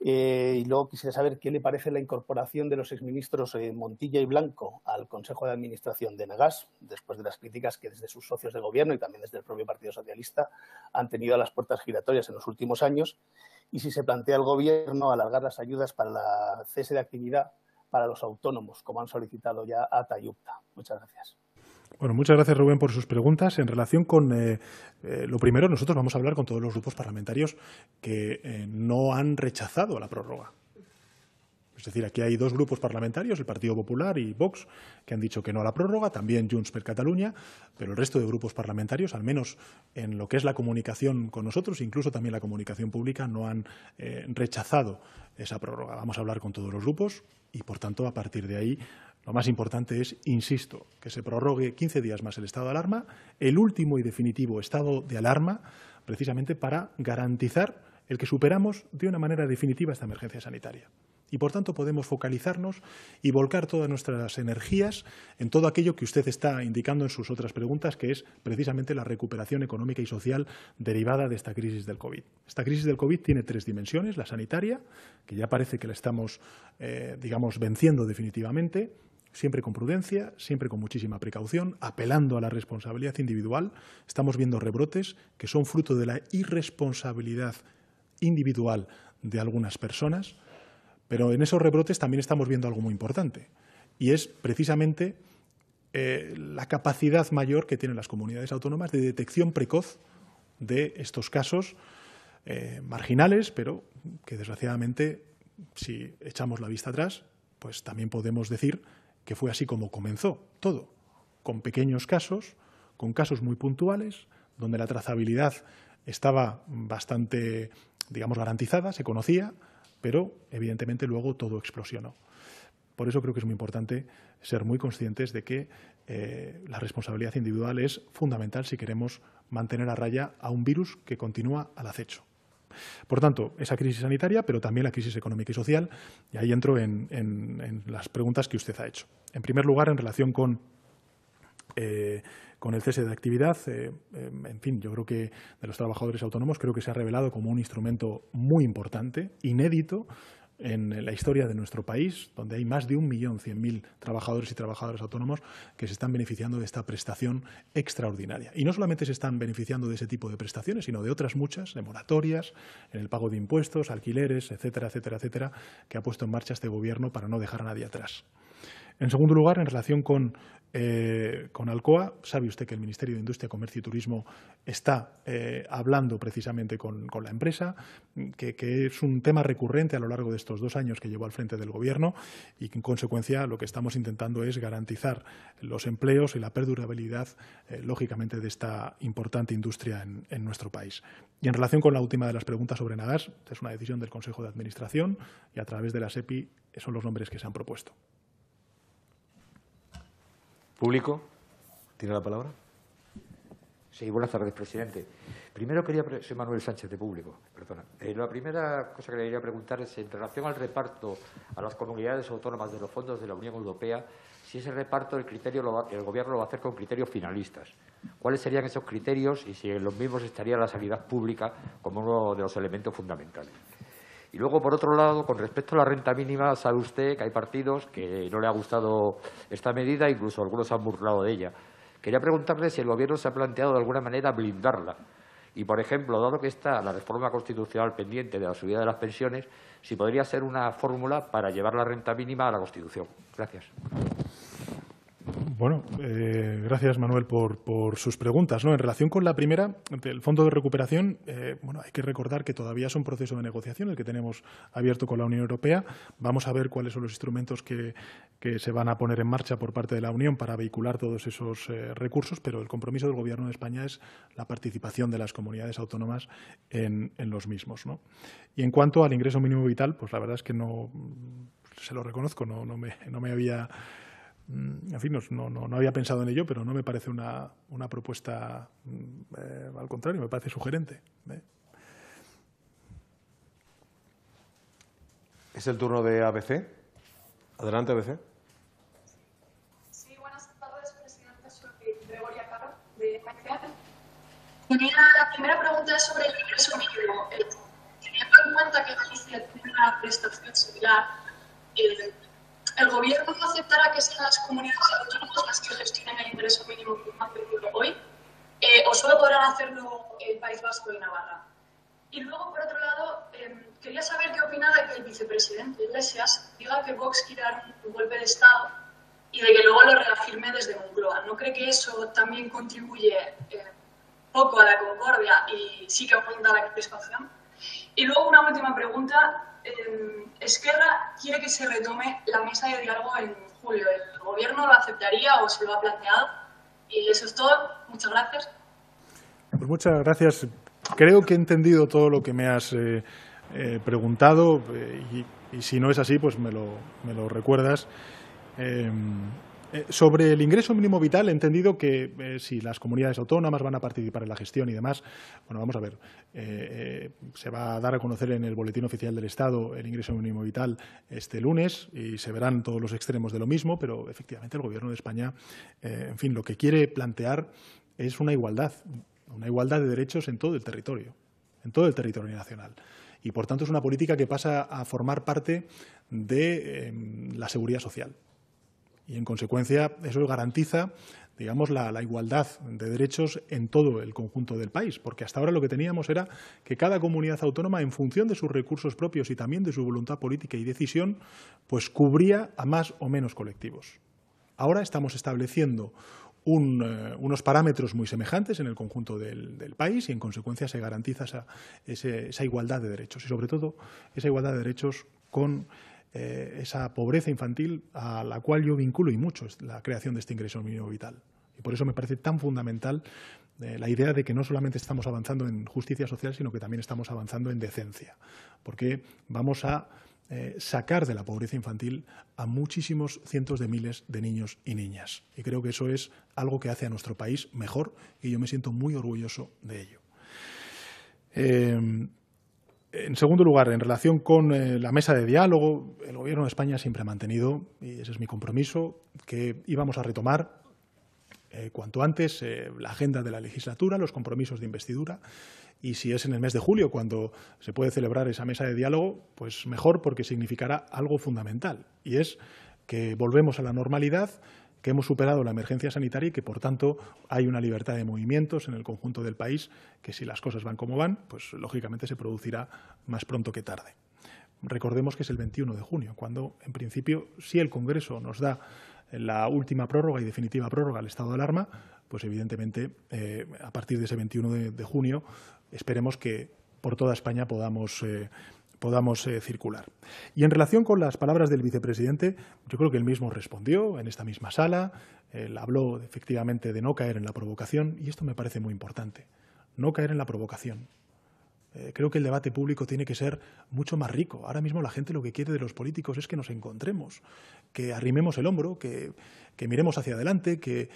Y luego quisiera saber qué le parece la incorporación de los exministros Montilla y Blanco al Consejo de Administración de Enagás, después de las críticas que desde sus socios de Gobierno y también desde el propio Partido Socialista han tenido a las puertas giratorias en los últimos años, y si se plantea el Gobierno alargar las ayudas para la cese de actividad para los autónomos, como han solicitado ya a Tayupta. Muchas gracias. Bueno, muchas gracias, Rubén, por sus preguntas. En relación con lo primero, nosotros vamos a hablar con todos los grupos parlamentarios que no han rechazado la prórroga. Es decir, aquí hay dos grupos parlamentarios, el Partido Popular y Vox, que han dicho que no a la prórroga, también Junts per Catalunya, pero el resto de grupos parlamentarios, al menos en lo que es la comunicación con nosotros, incluso también la comunicación pública, no han rechazado esa prórroga. Vamos a hablar con todos los grupos y, por tanto, a partir de ahí, lo más importante es, insisto, que se prorrogue 15 días más el estado de alarma, el último y definitivo estado de alarma, precisamente para garantizar el que superamos de una manera definitiva esta emergencia sanitaria. Y, por tanto, podemos focalizarnos y volcar todas nuestras energías en todo aquello que usted está indicando en sus otras preguntas, que es precisamente la recuperación económica y social derivada de esta crisis del COVID. Esta crisis del COVID tiene 3 dimensiones. La sanitaria, que ya parece que la estamos, digamos, venciendo definitivamente, siempre con prudencia, siempre con muchísima precaución, apelando a la responsabilidad individual. Estamos viendo rebrotes que son fruto de la irresponsabilidad individual de algunas personas, pero en esos rebrotes también estamos viendo algo muy importante y es precisamente la capacidad mayor que tienen las comunidades autónomas de detección precoz de estos casos marginales, pero que desgraciadamente, si echamos la vista atrás, pues también podemos decir que fue así como comenzó todo, con pequeños casos, con casos muy puntuales, donde la trazabilidad estaba bastante, digamos, garantizada, se conocía, pero evidentemente luego todo explosionó. Por eso creo que es muy importante ser muy conscientes de que la responsabilidad individual es fundamental si queremos mantener a raya a un virus que continúa al acecho. Por tanto, esa crisis sanitaria, pero también la crisis económica y social, y ahí entro en las preguntas que usted ha hecho. En primer lugar, en relación con el cese de actividad, en fin, yo creo que de los trabajadores autónomos creo que se ha revelado como un instrumento muy importante, inédito en la historia de nuestro país, donde hay más de 1.100.000 trabajadores y trabajadoras autónomos que se están beneficiando de esta prestación extraordinaria. Y no solamente se están beneficiando de ese tipo de prestaciones, sino de otras muchas, de moratorias, en el pago de impuestos, alquileres, etcétera, etcétera, etcétera, que ha puesto en marcha este Gobierno para no dejar a nadie atrás. En segundo lugar, en relación con Alcoa, sabe usted que el Ministerio de Industria, Comercio y Turismo está hablando precisamente con la empresa, que es un tema recurrente a lo largo de estos 2 años que llevo al frente del Gobierno y que, en consecuencia, lo que estamos intentando es garantizar los empleos y la perdurabilidad, lógicamente, de esta importante industria en nuestro país. Y en relación con la última de las preguntas sobre Nagas, es una decisión del Consejo de Administración y, a través de la SEPI, son los nombres que se han propuesto. Público, tiene la palabra. Sí, buenas tardes, presidente. Primero quería... Soy Manuel Sánchez, de Público, perdona. La primera cosa que le quería preguntar es, en relación al reparto a las comunidades autónomas de los fondos de la Unión Europea, si ese reparto el Gobierno lo va a hacer con criterios finalistas. ¿Cuáles serían esos criterios y si en los mismos estaría la sanidad pública como uno de los elementos fundamentales? Y luego, por otro lado, con respecto a la renta mínima, sabe usted que hay partidos que no le ha gustado esta medida, incluso algunos han burlado de ella. Quería preguntarle si el Gobierno se ha planteado de alguna manera blindarla. Y, por ejemplo, dado que está la reforma constitucional pendiente de la subida de las pensiones, si podría ser una fórmula para llevar la renta mínima a la Constitución. Gracias. Bueno, gracias, Manuel, por sus preguntas, ¿no? En relación con la primera, el Fondo de Recuperación, bueno, hay que recordar que todavía es un proceso de negociación el que tenemos abierto con la Unión Europea. Vamos a ver cuáles son los instrumentos que se van a poner en marcha por parte de la Unión para vehicular todos esos recursos, pero el compromiso del Gobierno de España es la participación de las comunidades autónomas en los mismos, ¿no? Y en cuanto al ingreso mínimo vital, pues la verdad es que no, se lo reconozco, no me había... En fin, no había pensado en ello, pero no me parece una propuesta, al contrario, me parece sugerente. Es el turno de ABC. Adelante, ABC. Sí, buenas tardes, presidente. Soy Gregoria Caro, de Bankia. Tenía la primera pregunta sobre el ingreso mínimo. Teniendo en cuenta que Galicia tiene una prestación similar, ¿el Gobierno no aceptará que sean las comunidades autónomas las que gestionen el ingreso mínimo vital hoy? ¿O solo podrán hacerlo el País Vasco y Navarra? Y luego, por otro lado, quería saber qué opina de que el vicepresidente Iglesias diga que Vox quiere dar un golpe de Estado y de que luego lo reafirme desde Moncloa. ¿No cree que eso también contribuye poco a la concordia y sí que aumenta la crispación? Y luego una última pregunta. Esquerra quiere que se retome la mesa de diálogo en julio. ¿El Gobierno lo aceptaría o se lo ha planteado? Y eso es todo. Muchas gracias. Pues muchas gracias. Creo que he entendido todo lo que me has preguntado y si no es así, pues me lo recuerdas. Sobre el ingreso mínimo vital, he entendido que si las comunidades autónomas van a participar en la gestión y demás, bueno, vamos a ver, se va a dar a conocer en el Boletín Oficial del Estado el ingreso mínimo vital este lunes y se verán todos los extremos de lo mismo, pero efectivamente el Gobierno de España, en fin, lo que quiere plantear es una igualdad de derechos en todo el territorio nacional. Y, por tanto, es una política que pasa a formar parte de la seguridad social. Y, en consecuencia, eso garantiza, digamos, la igualdad de derechos en todo el conjunto del país, porque hasta ahora lo que teníamos era que cada comunidad autónoma, en función de sus recursos propios y también de su voluntad política y decisión, pues cubría a más o menos colectivos. Ahora estamos estableciendo unos parámetros muy semejantes en el conjunto del país y, en consecuencia, se garantiza esa igualdad de derechos y, sobre todo, esa igualdad de derechos con esa pobreza infantil a la cual yo vinculo y mucho la creación de este ingreso mínimo vital. Y por eso me parece tan fundamental la idea de que no solamente estamos avanzando en justicia social, sino que también estamos avanzando en decencia, porque vamos a sacar de la pobreza infantil a muchísimos cientos de miles de niños y niñas. Y creo que eso es algo que hace a nuestro país mejor y yo me siento muy orgulloso de ello. En segundo lugar, en relación con la mesa de diálogo, el Gobierno de España siempre ha mantenido, y ese es mi compromiso, que íbamos a retomar cuanto antes la agenda de la legislatura, los compromisos de investidura, y si es en el mes de julio cuando se puede celebrar esa mesa de diálogo, pues mejor, porque significará algo fundamental, y es que volvemos a la normalidad, que hemos superado la emergencia sanitaria y que, por tanto, hay una libertad de movimientos en el conjunto del país que, si las cosas van como van, pues lógicamente se producirá más pronto que tarde. Recordemos que es el 21 de junio, cuando, en principio, si el Congreso nos da la última prórroga y definitiva prórroga al estado de alarma, pues evidentemente a partir de ese 21 de junio esperemos que por toda España podamos circular. Y en relación con las palabras del vicepresidente, yo creo que él mismo respondió en esta misma sala, él habló efectivamente de no caer en la provocación y esto me parece muy importante, no caer en la provocación. Creo que el debate público tiene que ser mucho más rico. Ahora mismo la gente lo que quiere de los políticos es que nos encontremos, que arrimemos el hombro, que miremos hacia adelante, que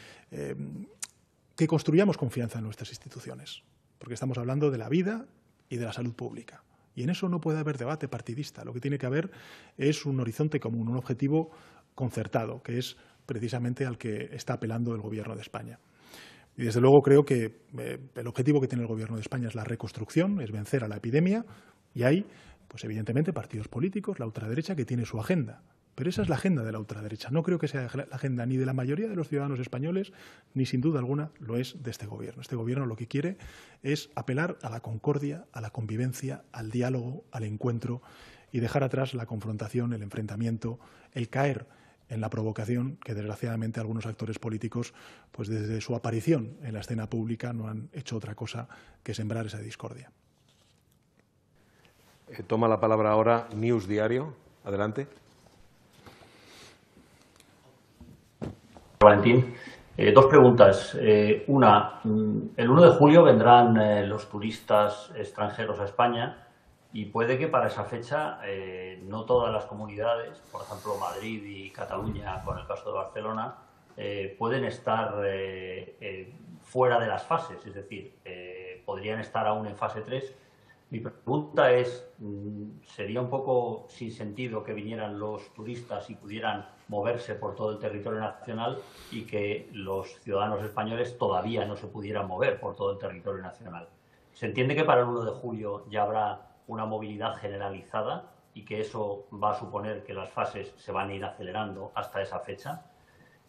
construyamos confianza en nuestras instituciones, porque estamos hablando de la vida y de la salud pública. Y en eso no puede haber debate partidista. Lo que tiene que haber es un horizonte común, un objetivo concertado, que es precisamente al que está apelando el Gobierno de España. Y desde luego creo que el objetivo que tiene el Gobierno de España es la reconstrucción, es vencer a la epidemia y hay, pues evidentemente, partidos políticos, la ultraderecha que tiene su agenda. Pero esa es la agenda de la ultraderecha. No creo que sea la agenda ni de la mayoría de los ciudadanos españoles, ni sin duda alguna lo es de este Gobierno. Este Gobierno lo que quiere es apelar a la concordia, a la convivencia, al diálogo, al encuentro y dejar atrás la confrontación, el enfrentamiento, el caer en la provocación que, desgraciadamente, algunos actores políticos, pues desde su aparición en la escena pública, no han hecho otra cosa que sembrar esa discordia. Toma la palabra ahora News Diario. Adelante. Valentín, dos preguntas. Una, el 1 de julio vendrán los turistas extranjeros a España. Y puede que para esa fecha no todas las comunidades, por ejemplo Madrid y Cataluña, con el caso de Barcelona, pueden estar fuera de las fases, es decir, podrían estar aún en fase 3. Mi pregunta es, ¿sería un poco sin sentido que vinieran los turistas y pudieran moverse por todo el territorio nacional y que los ciudadanos españoles todavía no se pudieran mover por todo el territorio nacional? Se entiende que para el 1 de julio ya habrá una movilidad generalizada y que eso va a suponer que las fases se van a ir acelerando hasta esa fecha.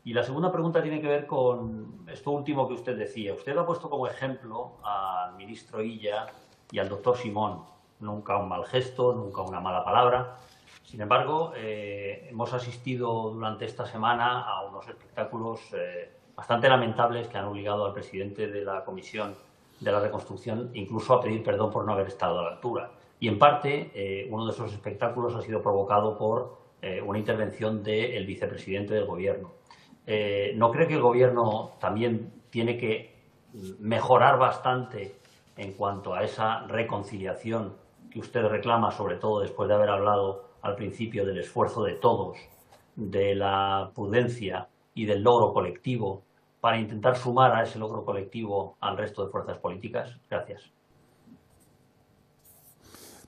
Y la segunda pregunta tiene que ver con esto último que usted decía. Usted lo ha puesto como ejemplo al ministro Illa y al doctor Simón. Nunca un mal gesto, nunca una mala palabra. Sin embargo, hemos asistido durante esta semana a unos espectáculos bastante lamentables que han obligado al presidente de la Comisión de la Reconstrucción incluso a pedir perdón por no haber estado a la altura. Y, en parte, uno de esos espectáculos ha sido provocado por una intervención del vicepresidente del Gobierno. ¿No cree que el Gobierno también tiene que mejorar bastante en cuanto a esa reconciliación que usted reclama, sobre todo después de haber hablado al principio del esfuerzo de todos, de la prudencia y del logro colectivo, para intentar sumar a ese logro colectivo al resto de fuerzas políticas? Gracias.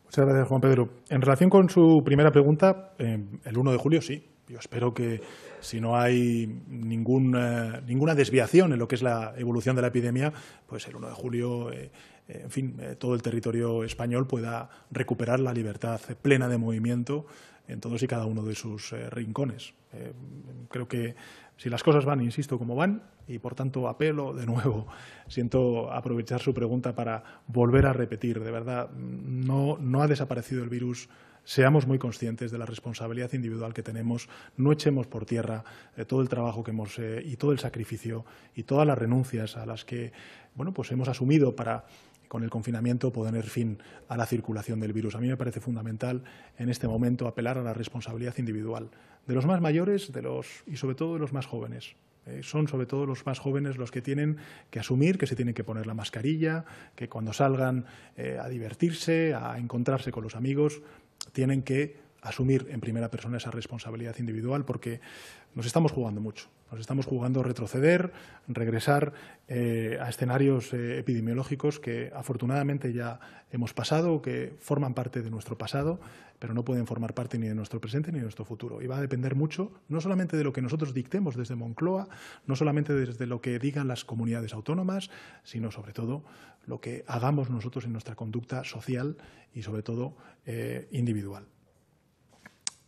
Muchas gracias, Juan Pedro. En relación con su primera pregunta, el 1 de julio sí. Yo espero que, si no hay ninguna desviación en lo que es la evolución de la epidemia, pues el 1 de julio, en fin, todo el territorio español pueda recuperar la libertad plena de movimiento en todos y cada uno de sus rincones. Creo que si las cosas van, insisto, como van, y por tanto apelo de nuevo, siento aprovechar su pregunta para volver a repetir, de verdad, no ha desaparecido el virus, seamos muy conscientes de la responsabilidad individual que tenemos, no echemos por tierra todo el trabajo que hemos y todo el sacrificio y todas las renuncias a las que, bueno, pues hemos asumido para, con el confinamiento, poner fin a la circulación del virus. A mí me parece fundamental en este momento apelar a la responsabilidad individual de los más mayores y sobre todo de los más jóvenes. Son sobre todo los más jóvenes los que tienen que asumir que se tienen que poner la mascarilla, que cuando salgan a divertirse, a encontrarse con los amigos, tienen que asumir en primera persona esa responsabilidad individual porque nos estamos jugando mucho. Nos estamos jugando retroceder, regresar a escenarios epidemiológicos que afortunadamente ya hemos pasado, que forman parte de nuestro pasado, pero no pueden formar parte ni de nuestro presente ni de nuestro futuro. Y va a depender mucho, no solamente de lo que nosotros dictemos desde Moncloa, no solamente desde lo que digan las comunidades autónomas, sino sobre todo lo que hagamos nosotros en nuestra conducta social y sobre todo individual.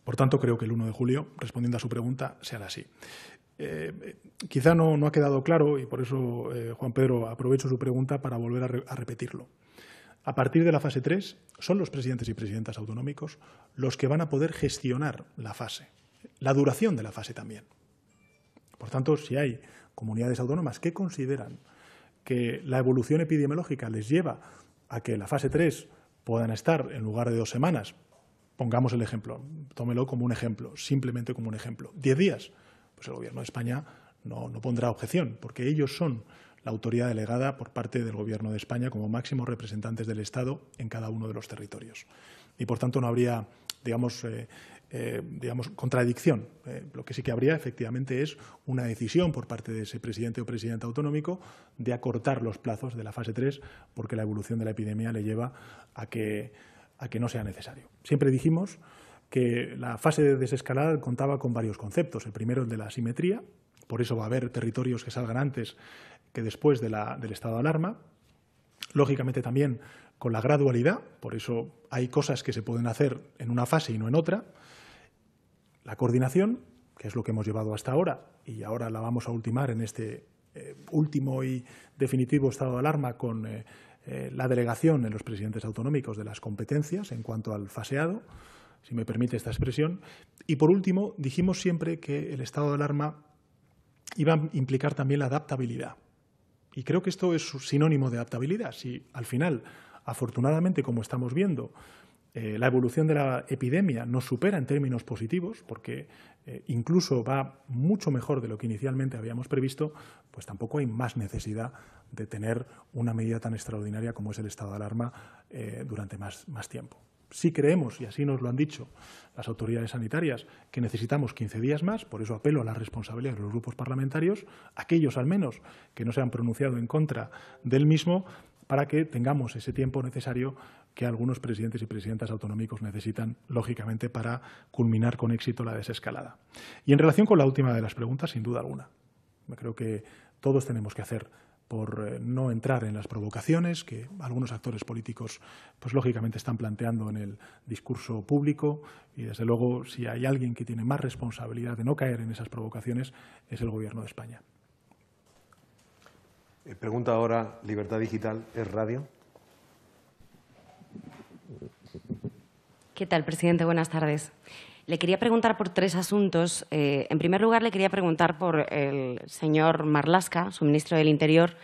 Por tanto, creo que el 1 de julio, respondiendo a su pregunta, se hará así. Quizá no ha quedado claro y por eso, Juan Pedro, aprovecho su pregunta para volver a repetirlo. A partir de la fase 3, son los presidentes y presidentas autonómicos los que van a poder gestionar la fase, la duración de la fase también. Por tanto, si hay comunidades autónomas que consideran que la evolución epidemiológica les lleva a que la fase 3 puedan estar en lugar de 2 semanas, pongamos el ejemplo, tómelo como un ejemplo, simplemente como un ejemplo, 10 días, pues el Gobierno de España no pondrá objeción, porque ellos son la autoridad delegada por parte del Gobierno de España como máximos representantes del Estado en cada uno de los territorios. Y, por tanto, no habría, digamos, contradicción. Lo que sí que habría, efectivamente, es una decisión por parte de ese presidente o presidente autonómico de acortar los plazos de la fase 3 porque la evolución de la epidemia le lleva a que no sea necesario. Siempre dijimos que la fase de desescalada contaba con varios conceptos. El primero, el de la asimetría, por eso va a haber territorios que salgan antes que después de del estado de alarma. Lógicamente también con la gradualidad, por eso hay cosas que se pueden hacer en una fase y no en otra. La coordinación, que es lo que hemos llevado hasta ahora, y ahora la vamos a ultimar en este último y definitivo estado de alarma con la delegación en los presidentes autonómicos de las competencias en cuanto al faseado, si me permite esta expresión. Y por último, dijimos siempre que el estado de alarma iba a implicar también la adaptabilidad. Y creo que esto es sinónimo de adaptabilidad. Si al final, afortunadamente, como estamos viendo, la evolución de la epidemia nos supera en términos positivos, porque incluso va mucho mejor de lo que inicialmente habíamos previsto, pues tampoco hay más necesidad de tener una medida tan extraordinaria como es el estado de alarma durante más tiempo. Sí creemos, y así nos lo han dicho las autoridades sanitarias, que necesitamos 15 días más, por eso apelo a la responsabilidad de los grupos parlamentarios, aquellos al menos que no se han pronunciado en contra del mismo, para que tengamos ese tiempo necesario que algunos presidentes y presidentas autonómicos necesitan, lógicamente, para culminar con éxito la desescalada. Y en relación con la última de las preguntas, sin duda alguna, creo que todos tenemos que hacer por no entrar en las provocaciones que algunos actores políticos, pues lógicamente, están planteando en el discurso público, y desde luego, si hay alguien que tiene más responsabilidad de no caer en esas provocaciones, es el Gobierno de España. Pregunta ahora, Libertad Digital, ¿es radio? ¿Qué tal, presidente? Buenas tardes. Le quería preguntar por 3 asuntos. En primer lugar, le quería preguntar por el señor Marlaska, su ministro del Interior,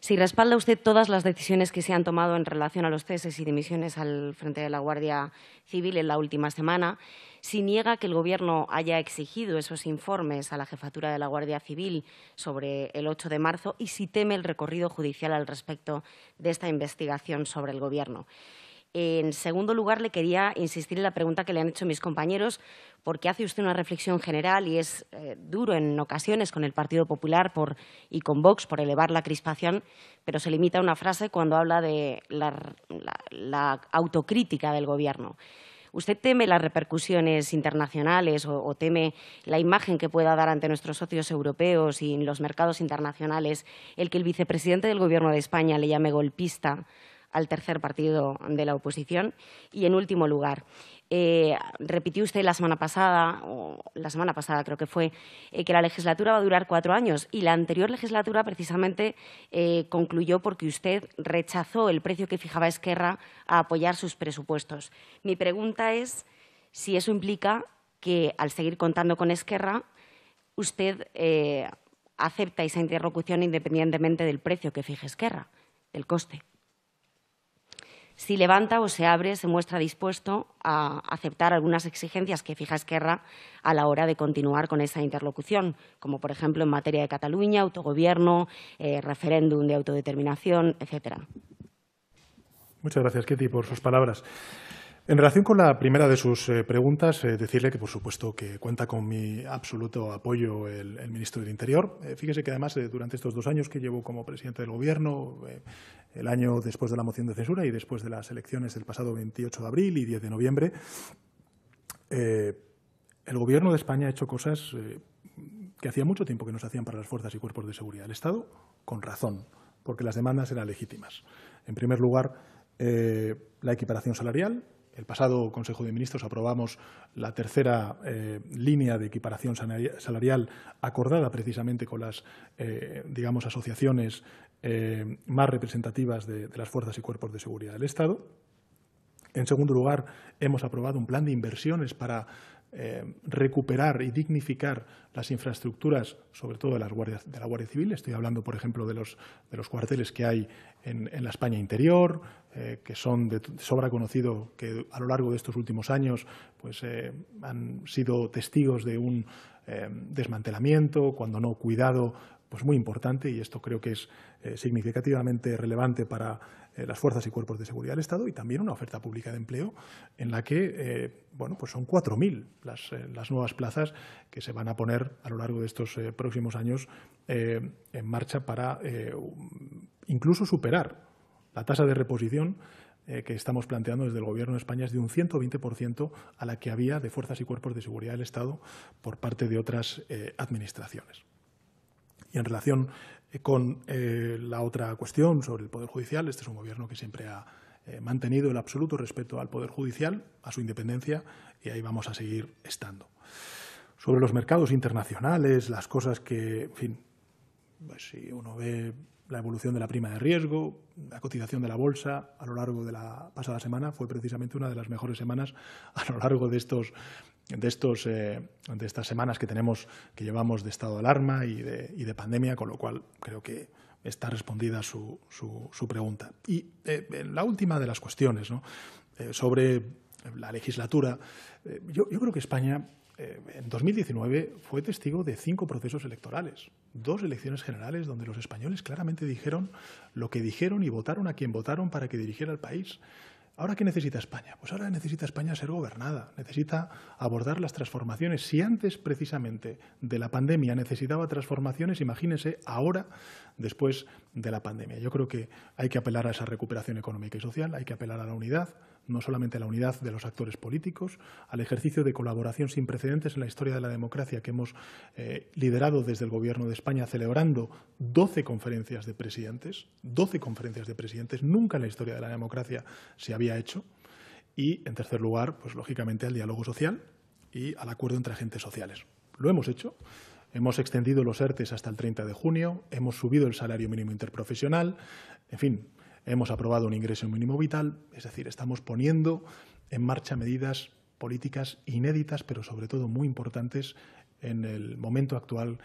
si respalda usted todas las decisiones que se han tomado en relación a los ceses y dimisiones al frente de la Guardia Civil en la última semana, si niega que el Gobierno haya exigido esos informes a la jefatura de la Guardia Civil sobre el 8 de marzo y si teme el recorrido judicial al respecto de esta investigación sobre el Gobierno. En segundo lugar, le quería insistir en la pregunta que le han hecho mis compañeros, porque hace usted una reflexión general y es duro en ocasiones con el Partido Popular y con Vox por elevar la crispación, pero se limita a una frase cuando habla de la autocrítica del Gobierno. ¿Usted teme las repercusiones internacionales o teme la imagen que pueda dar ante nuestros socios europeos y en los mercados internacionales el que el vicepresidente del Gobierno de España le llame golpista al tercer partido de la oposición? Y, en último lugar, repitió usted la semana pasada, o la semana pasada creo que fue, que la legislatura va a durar 4 años, y la anterior legislatura precisamente concluyó porque usted rechazó el precio que fijaba Esquerra a apoyar sus presupuestos. Mi pregunta es si eso implica que, al seguir contando con Esquerra, usted acepta esa interlocución independientemente del precio que fije Esquerra, del coste. Si levanta o se abre, se muestra dispuesto a aceptar algunas exigencias que fija Esquerra a la hora de continuar con esa interlocución, como por ejemplo en materia de Cataluña, autogobierno, referéndum de autodeterminación, etcétera. Muchas gracias, Ketty, por sus palabras. En relación con la primera de sus preguntas, decirle que, por supuesto, que cuenta con mi absoluto apoyo el ministro del Interior. Fíjese que, además, durante estos 2 años que llevo como presidente del Gobierno, el año después de la moción de censura y después de las elecciones del pasado 28 de abril y 10 de noviembre, el Gobierno de España ha hecho cosas que hacía mucho tiempo que no se hacían para las fuerzas y cuerpos de seguridad del Estado, con razón, porque las demandas eran legítimas. En primer lugar, la equiparación salarial. El pasado Consejo de Ministros aprobamos la tercera línea de equiparación salarial acordada precisamente con las, digamos, asociaciones más representativas de las fuerzas y cuerpos de seguridad del Estado. En segundo lugar, hemos aprobado un plan de inversiones para recuperar y dignificar las infraestructuras, sobre todo de la Guardia Civil. Estoy hablando, por ejemplo, de los cuarteles que hay en la España interior, que son de sobra conocido que a lo largo de estos últimos años pues, han sido testigos de un desmantelamiento, cuando no cuidado, pues muy importante, y esto creo que es significativamente relevante para las fuerzas y cuerpos de seguridad del Estado, y también una oferta pública de empleo en la que bueno, pues son 4.000 las nuevas plazas que se van a poner a lo largo de estos próximos años en marcha para incluso superar la tasa de reposición que estamos planteando desde el Gobierno de España, es de un 120% a la que había de fuerzas y cuerpos de seguridad del Estado por parte de otras administraciones. Y en relación con la otra cuestión sobre el Poder Judicial, este es un Gobierno que siempre ha mantenido el absoluto respeto al Poder Judicial, a su independencia, y ahí vamos a seguir estando. Sobre los mercados internacionales, las cosas que, en fin, pues si uno ve la evolución de la prima de riesgo, la cotización de la bolsa a lo largo de la pasada semana, fue precisamente una de las mejores semanas a lo largo de estas semanas que llevamos de estado de alarma y de pandemia, con lo cual creo que está respondida su pregunta. Y la última de las cuestiones, ¿no? Sobre la legislatura, yo creo que España en 2019 fue testigo de 5 procesos electorales, 2 elecciones generales donde los españoles claramente dijeron lo que dijeron y votaron a quien votaron para que dirigiera el país. ¿Ahora qué necesita España? Pues ahora necesita España ser gobernada, necesita abordar las transformaciones. Si antes, precisamente, de la pandemia necesitaba transformaciones, imagínense ahora, después de la pandemia. Yo creo que hay que apelar a esa recuperación económica y social, hay que apelar a la unidad, no solamente a la unidad de los actores políticos, al ejercicio de colaboración sin precedentes en la historia de la democracia que hemos liderado desde el Gobierno de España, celebrando 12 conferencias de presidentes, 12 conferencias de presidentes, nunca en la historia de la democracia se había hecho, y en tercer lugar, pues lógicamente al diálogo social y al acuerdo entre agentes sociales. Lo hemos hecho. Hemos extendido los ERTEs hasta el 30 de junio, hemos subido el salario mínimo interprofesional, en fin, hemos aprobado un ingreso mínimo vital, es decir, estamos poniendo en marcha medidas políticas inéditas, pero sobre todo muy importantes en el momento actual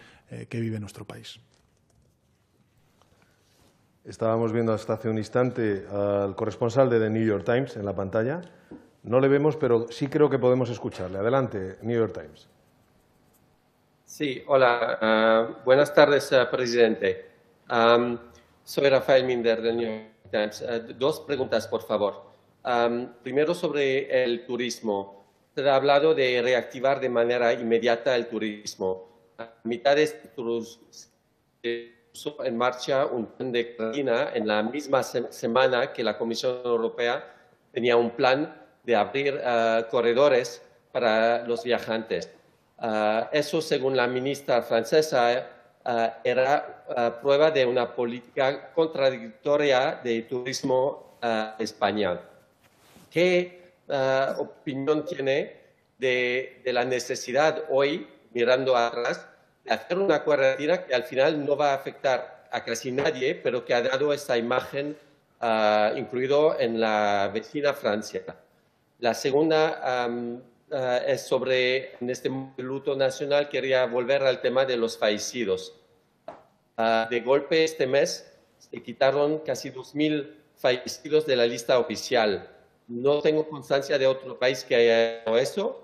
que vive nuestro país. Estábamos viendo hasta hace un instante al corresponsal de The New York Times en la pantalla. No le vemos, pero sí creo que podemos escucharle. Adelante, New York Times. Sí, hola. Buenas tardes, presidente. Soy Rafael Minder, del New York Times. Dos preguntas, por favor. Primero, sobre el turismo. Usted ha hablado de reactivar de manera inmediata el turismo. A mitad de puso en marcha un plan de Catalina en la misma semana que la Comisión Europea tenía un plan de abrir corredores para los viajantes. Eso, según la ministra francesa, era prueba de una política contradictoria de turismo español. ¿Qué opinión tiene de la necesidad hoy, mirando atrás, de hacer una cuarentena que al final no va a afectar a casi nadie, pero que ha dado esa imagen, incluido en la vecina Francia? La segunda es sobre, en este luto nacional, quería volver al tema de los fallecidos. De golpe, este mes se quitaron casi 2.000 fallecidos de la lista oficial. No tengo constancia de otro país que haya hecho eso,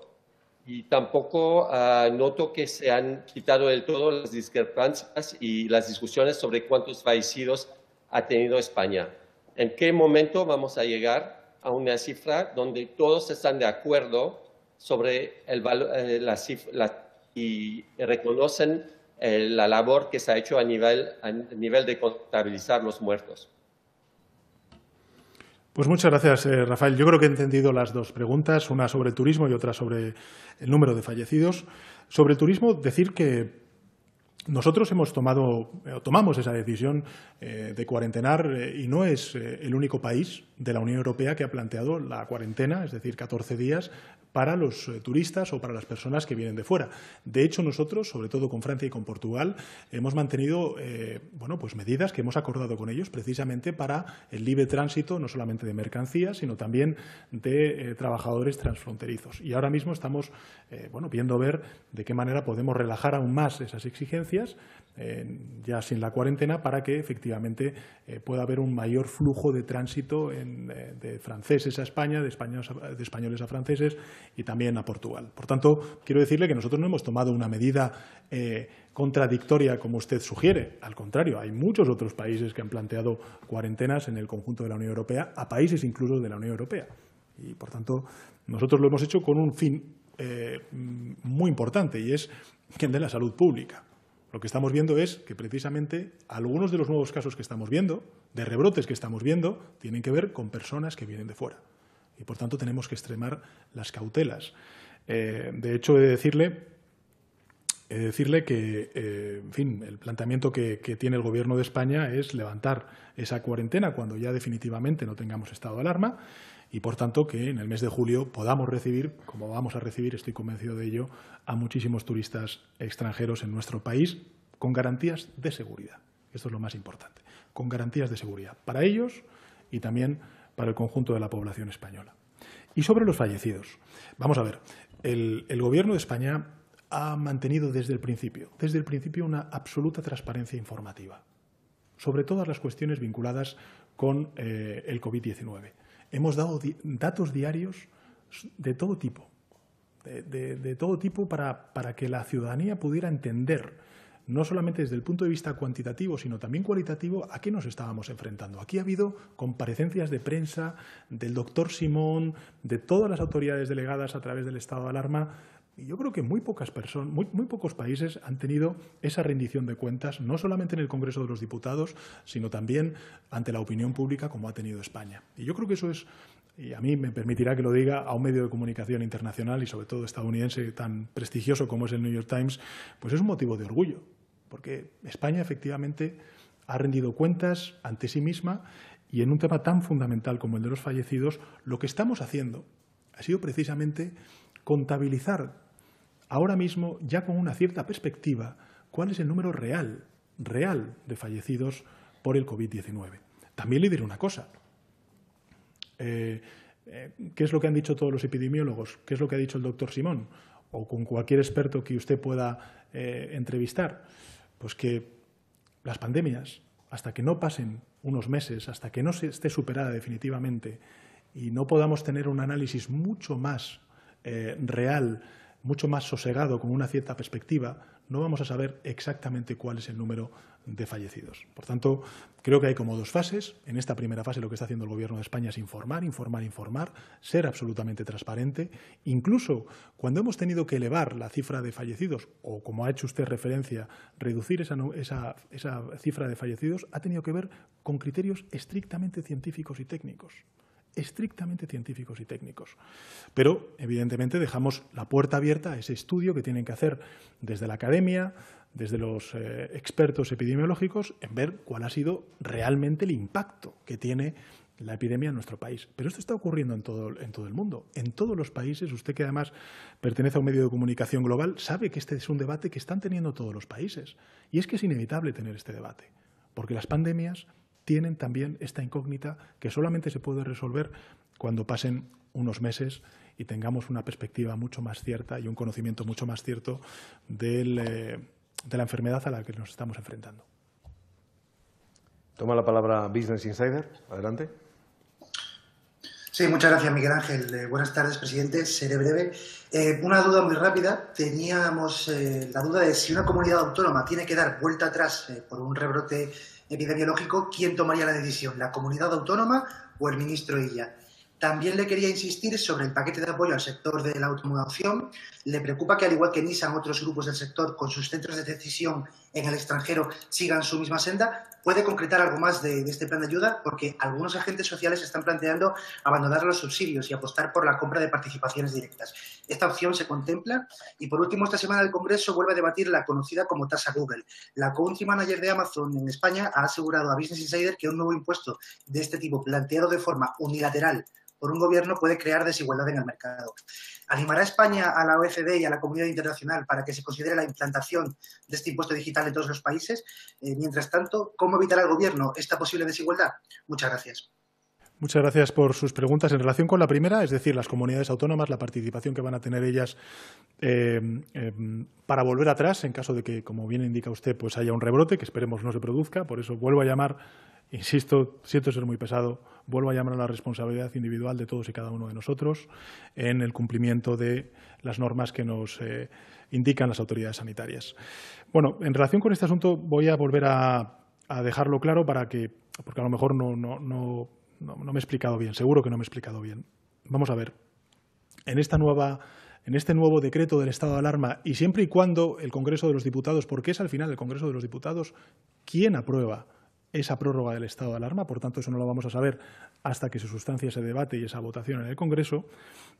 y tampoco noto que se han quitado del todo las discrepancias y las discusiones sobre cuántos fallecidos ha tenido España. ¿En qué momento vamos a llegar a una cifra donde todos están de acuerdo sobre el valor, la cifra, y reconocen la labor que se ha hecho a nivel de contabilizar los muertos? Pues muchas gracias, Rafael. Yo creo que he entendido las dos preguntas, una sobre turismo y otra sobre el número de fallecidos. Sobre el turismo, decir que Nosotros hemos tomamos esa decisión de cuarentenar y no es el único país de la Unión Europea que ha planteado la cuarentena, es decir, 14 días para los turistas o para las personas que vienen de fuera. De hecho, nosotros, sobre todo con Francia y con Portugal, hemos mantenido bueno, pues medidas que hemos acordado con ellos precisamente para el libre tránsito, no solamente de mercancías, sino también de trabajadores transfronterizos. Y ahora mismo estamos bueno, viendo ver de qué manera podemos relajar aún más esas exigencias, ya sin la cuarentena, para que efectivamente pueda haber un mayor flujo de tránsito de franceses a España, de españoles a franceses y también a Portugal. Por tanto, quiero decirle que nosotros no hemos tomado una medida contradictoria como usted sugiere. Al contrario, hay muchos otros países que han planteado cuarentenas en el conjunto de la Unión Europea, a países incluso de la Unión Europea. Y, por tanto, nosotros lo hemos hecho con un fin muy importante y es el de la salud pública. Lo que estamos viendo es que precisamente algunos de los nuevos casos que estamos viendo, de rebrotes que estamos viendo, tienen que ver con personas que vienen de fuera. Y, por tanto, tenemos que extremar las cautelas. De hecho, he de decirle que, en fin, el planteamiento que tiene el Gobierno de España es levantar esa cuarentena cuando ya definitivamente no tengamos estado de alarma y, por tanto, que en el mes de julio podamos recibir, como vamos a recibir, estoy convencido de ello, a muchísimos turistas extranjeros en nuestro país con garantías de seguridad. Esto es lo más importante, con garantías de seguridad para ellos y también para el conjunto de la población española. Y sobre los fallecidos, vamos a ver, el Gobierno de España ha mantenido desde el principio una absoluta transparencia informativa, sobre todas las cuestiones vinculadas con el COVID-19. Hemos dado datos diarios de todo tipo, para que la ciudadanía pudiera entender, no solamente desde el punto de vista cuantitativo, sino también cualitativo, a qué nos estábamos enfrentando. Aquí ha habido comparecencias de prensa del doctor Simón, de todas las autoridades delegadas a través del estado de alarma. Y yo creo que muy pocas personas, muy pocos países han tenido esa rendición de cuentas, no solamente en el Congreso de los Diputados, sino también ante la opinión pública como ha tenido España. Y yo creo que eso es, y a mí me permitirá que lo diga a un medio de comunicación internacional y sobre todo estadounidense tan prestigioso como es el New York Times, pues es un motivo de orgullo. Porque España efectivamente ha rendido cuentas ante sí misma y en un tema tan fundamental como el de los fallecidos, lo que estamos haciendo ha sido precisamente contabilizar ahora mismo, ya con una cierta perspectiva, cuál es el número real de fallecidos por el COVID-19. También le diré una cosa. ¿Qué es lo que han dicho todos los epidemiólogos? ¿Qué es lo que ha dicho el doctor Simón? O con cualquier experto que usted pueda entrevistar. Pues que las pandemias, hasta que no pasen unos meses, hasta que no se esté superada definitivamente y no podamos tener un análisis mucho más real, mucho más sosegado, con una cierta perspectiva, no vamos a saber exactamente cuál es el número de fallecidos. Por tanto, creo que hay como dos fases. En esta primera fase lo que está haciendo el Gobierno de España es informar, ser absolutamente transparente. Incluso cuando hemos tenido que elevar la cifra de fallecidos o, como ha hecho usted referencia, reducir esa cifra de fallecidos, ha tenido que ver con criterios estrictamente científicos y técnicos. Pero, evidentemente, dejamos la puerta abierta a ese estudio que tienen que hacer desde la academia, desde los expertos epidemiológicos, en ver cuál ha sido realmente el impacto que tiene la epidemia en nuestro país. Pero esto está ocurriendo en todo el mundo, en todos los países. Usted, que además pertenece a un medio de comunicación global, sabe que este es un debate que están teniendo todos los países. Y es que es inevitable tener este debate, porque las pandemias tienen también esta incógnita que solamente se puede resolver cuando pasen unos meses y tengamos una perspectiva mucho más cierta y un conocimiento mucho más cierto de la enfermedad a la que nos estamos enfrentando. Toma la palabra Business Insider. Adelante. Sí, muchas gracias, Miguel Ángel. Buenas tardes, presidente. Seré breve. Una duda muy rápida. Teníamos la duda de si una comunidad autónoma tiene que dar vuelta atrás por un rebrote epidemiológico, ¿quién tomaría la decisión? ¿La comunidad autónoma o el ministro Illa? También le quería insistir sobre el paquete de apoyo al sector de la automoción. Le preocupa que, al igual que Nissan, otros grupos del sector con sus centros de decisión en el extranjero sigan su misma senda. ¿Puede concretar algo más de este plan de ayuda? Porque algunos agentes sociales están planteando abandonar los subsidios y apostar por la compra de participaciones directas. ¿Esta opción se contempla? Y por último, esta semana el Congreso vuelve a debatir la conocida como tasa Google. La country manager de Amazon en España ha asegurado a Business Insider que un nuevo impuesto de este tipo, planteado de forma unilateral por un gobierno, puede crear desigualdad en el mercado. ¿Animará España a la OECD y a la comunidad internacional para que se considere la implantación de este impuesto digital en todos los países? Mientras tanto, ¿cómo evitará el gobierno esta posible desigualdad? Muchas gracias. Muchas gracias por sus preguntas. En relación con la primera, es decir, las comunidades autónomas, la participación que van a tener ellas para volver atrás, en caso de que, como bien indica usted, pues haya un rebrote, que esperemos no se produzca. Por eso vuelvo a llamar, insisto, siento ser muy pesado, vuelvo a llamar a la responsabilidad individual de todos y cada uno de nosotros en el cumplimiento de las normas que nos indican las autoridades sanitarias. Bueno, en relación con este asunto voy a volver a dejarlo claro para que, porque a lo mejor no me he explicado bien, seguro que no me he explicado bien. Vamos a ver, en este nuevo decreto del estado de alarma, y siempre y cuando el Congreso de los Diputados, porque es al final el Congreso de los Diputados quien aprueba esa prórroga del estado de alarma, por tanto eso no lo vamos a saber hasta que se sustancie ese debate y esa votación en el Congreso,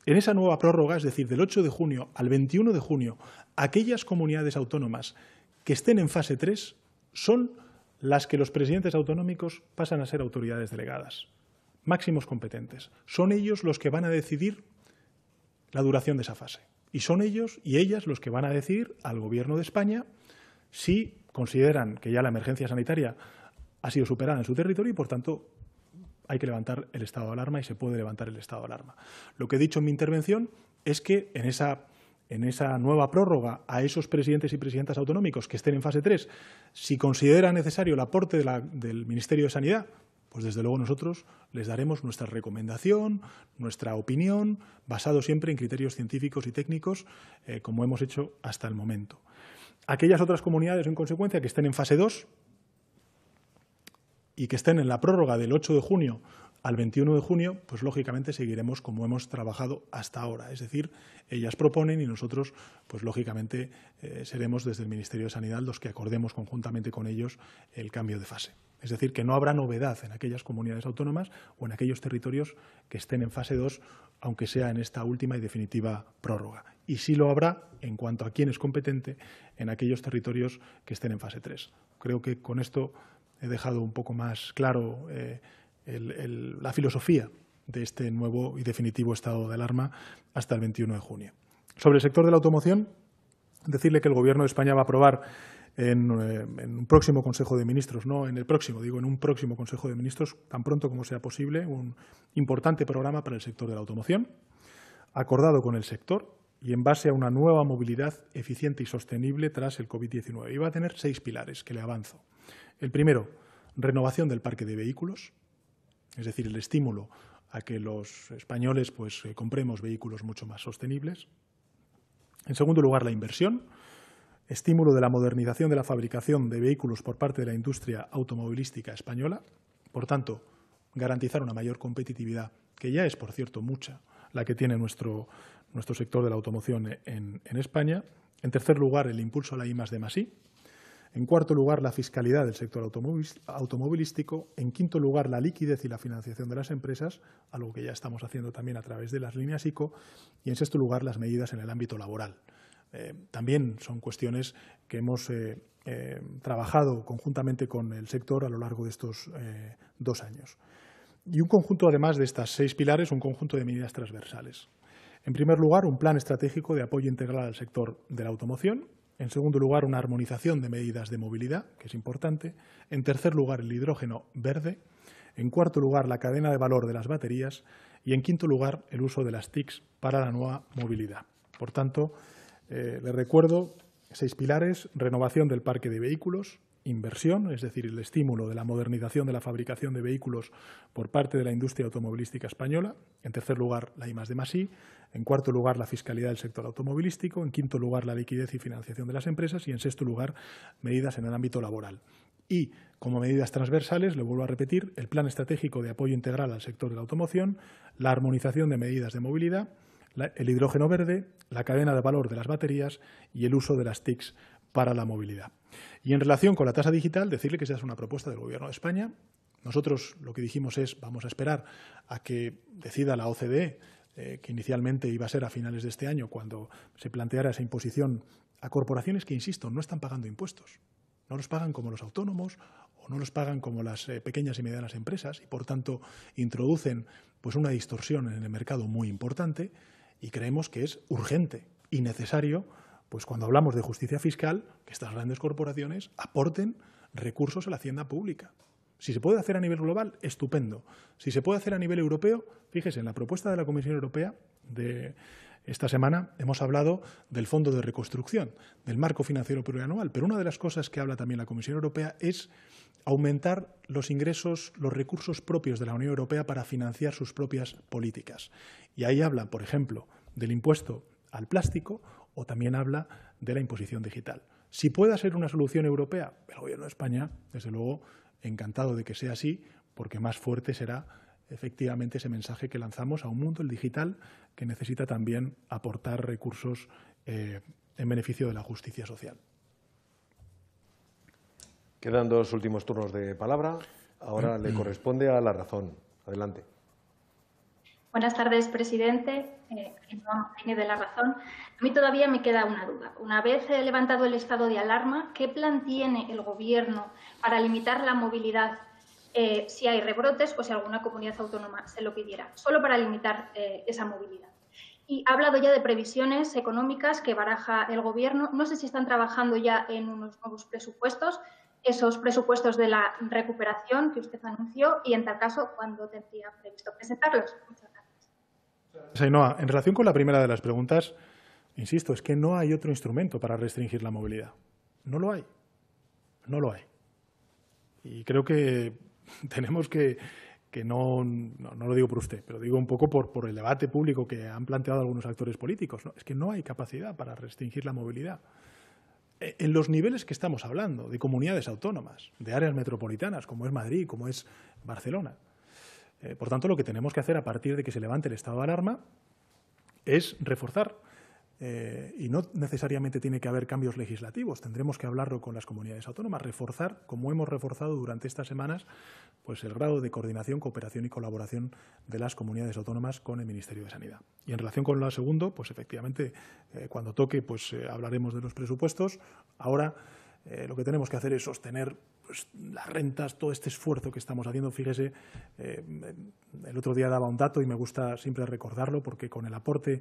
en esa nueva prórroga, es decir, del 8 de junio al 21 de junio, aquellas comunidades autónomas que estén en fase 3 son las que los presidentes autonómicos pasan a ser autoridades delegadas, máximos competentes. Son ellos los que van a decidir la duración de esa fase y son ellos y ellas los que van a decidir al Gobierno de España si consideran que ya la emergencia sanitaria ha sido superada en su territorio y, por tanto, hay que levantar el estado de alarma y se puede levantar el estado de alarma. Lo que he dicho en mi intervención es que en esa nueva prórroga a esos presidentes y presidentas autonómicos que estén en fase 3, si considera necesario el aporte del Ministerio de Sanidad, pues desde luego nosotros les daremos nuestra recomendación, nuestra opinión, basado siempre en criterios científicos y técnicos, como hemos hecho hasta el momento. Aquellas otras comunidades, en consecuencia, que estén en fase 2, y que estén en la prórroga del 8 de junio al 21 de junio, pues lógicamente seguiremos como hemos trabajado hasta ahora. Es decir, ellas proponen y nosotros, pues lógicamente, seremos desde el Ministerio de Sanidad los que acordemos conjuntamente con ellos el cambio de fase. Es decir, que no habrá novedad en aquellas comunidades autónomas o en aquellos territorios que estén en fase 2, aunque sea en esta última y definitiva prórroga. Y sí lo habrá, en cuanto a quién es competente, en aquellos territorios que estén en fase 3. Creo que con esto he dejado un poco más claro la filosofía de este nuevo y definitivo estado de alarma hasta el 21 de junio. Sobre el sector de la automoción, decirle que el Gobierno de España va a aprobar en un próximo Consejo de Ministros, no en el próximo, digo en un próximo Consejo de Ministros, tan pronto como sea posible, un importante programa para el sector de la automoción, acordado con el sector y en base a una nueva movilidad eficiente y sostenible tras el COVID-19. Y va a tener 6 pilares que le avanzo. El primero, renovación del parque de vehículos, es decir, el estímulo a que los españoles pues compremos vehículos mucho más sostenibles. En segundo lugar, la inversión, estímulo de la modernización de la fabricación de vehículos por parte de la industria automovilística española. Por tanto, garantizar una mayor competitividad, que ya es, por cierto, mucha la que tiene nuestro sector de la automoción en España. En tercer lugar, el impulso a la I+D+I. En cuarto lugar, la fiscalidad del sector automovilístico. En quinto lugar, la liquidez y la financiación de las empresas, algo que ya estamos haciendo también a través de las líneas ICO. Y en sexto lugar, las medidas en el ámbito laboral. También son cuestiones que hemos trabajado conjuntamente con el sector a lo largo de estos 2 años. Y un conjunto, además de estas 6 pilares, un conjunto de medidas transversales. En primer lugar, un plan estratégico de apoyo integral al sector de la automoción. En segundo lugar, una armonización de medidas de movilidad, que es importante. En tercer lugar, el hidrógeno verde. En cuarto lugar, la cadena de valor de las baterías. Y en quinto lugar, el uso de las TICs para la nueva movilidad. Por tanto, les recuerdo 6 pilares: renovación del parque de vehículos, inversión, es decir, el estímulo de la modernización de la fabricación de vehículos por parte de la industria automovilística española. En tercer lugar, la I+D+I. En cuarto lugar, la fiscalidad del sector automovilístico. En quinto lugar, la liquidez y financiación de las empresas. Y en sexto lugar, medidas en el ámbito laboral. Y, como medidas transversales, lo vuelvo a repetir, el plan estratégico de apoyo integral al sector de la automoción, la armonización de medidas de movilidad, el hidrógeno verde, la cadena de valor de las baterías y el uso de las TICs para la movilidad. Y en relación con la tasa digital, decirle que esa es una propuesta del Gobierno de España. Nosotros lo que dijimos es vamos a esperar a que decida la OCDE, que inicialmente iba a ser a finales de este año, cuando se planteara esa imposición a corporaciones que, insisto, no están pagando impuestos. No los pagan como los autónomos o no los pagan como las pequeñas y medianas empresas y, por tanto, introducen pues una distorsión en el mercado muy importante y creemos que es urgente y necesario, pues cuando hablamos de justicia fiscal, que estas grandes corporaciones aporten recursos a la hacienda pública. Si se puede hacer a nivel global, estupendo. Si se puede hacer a nivel europeo, fíjese, en la propuesta de la Comisión Europea de esta semana hemos hablado del Fondo de Reconstrucción, del marco financiero plurianual, pero una de las cosas que habla también la Comisión Europea es aumentar los ingresos, los recursos propios de la Unión Europea para financiar sus propias políticas. Y ahí habla, por ejemplo, del impuesto al plástico o también habla de la imposición digital. Si pueda ser una solución europea, el Gobierno de España, desde luego, encantado de que sea así, porque más fuerte será efectivamente ese mensaje que lanzamos a un mundo, el digital, que necesita también aportar recursos en beneficio de la justicia social. Quedan dos últimos turnos de palabra. Ahora le corresponde a La Razón. Adelante. Buenas tardes, presidente. De La Razón. A mí todavía me queda una duda. Una vez levantado el estado de alarma, ¿qué plan tiene el Gobierno para limitar la movilidad si hay rebrotes o si alguna comunidad autónoma se lo pidiera? Solo para limitar esa movilidad. Y ha hablado ya de previsiones económicas que baraja el Gobierno. No sé si están trabajando ya en unos nuevos presupuestos, esos presupuestos de la recuperación que usted anunció y, en tal caso, ¿cuándo tendría previsto presentarlos? Muchas gracias. Ainhoa, en relación con la primera de las preguntas, insisto, es que no hay otro instrumento para restringir la movilidad. No lo hay. No lo hay. Y creo que tenemos que no lo digo por usted, pero digo un poco por el debate público que han planteado algunos actores políticos, ¿no? Es que no hay capacidad para restringir la movilidad. En los niveles que estamos hablando, de comunidades autónomas, de áreas metropolitanas, como es Madrid, como es Barcelona. Por tanto, lo que tenemos que hacer a partir de que se levante el estado de alarma es reforzar. Y no necesariamente tiene que haber cambios legislativos, tendremos que hablarlo con las comunidades autónomas, reforzar, como hemos reforzado durante estas semanas, pues el grado de coordinación, cooperación y colaboración de las comunidades autónomas con el Ministerio de Sanidad. Y en relación con lo segundo, pues efectivamente, cuando toque, pues hablaremos de los presupuestos. Ahora lo que tenemos que hacer es sostener pues, las rentas, todo este esfuerzo que estamos haciendo. Fíjese, el otro día daba un dato y me gusta siempre recordarlo porque con el aporte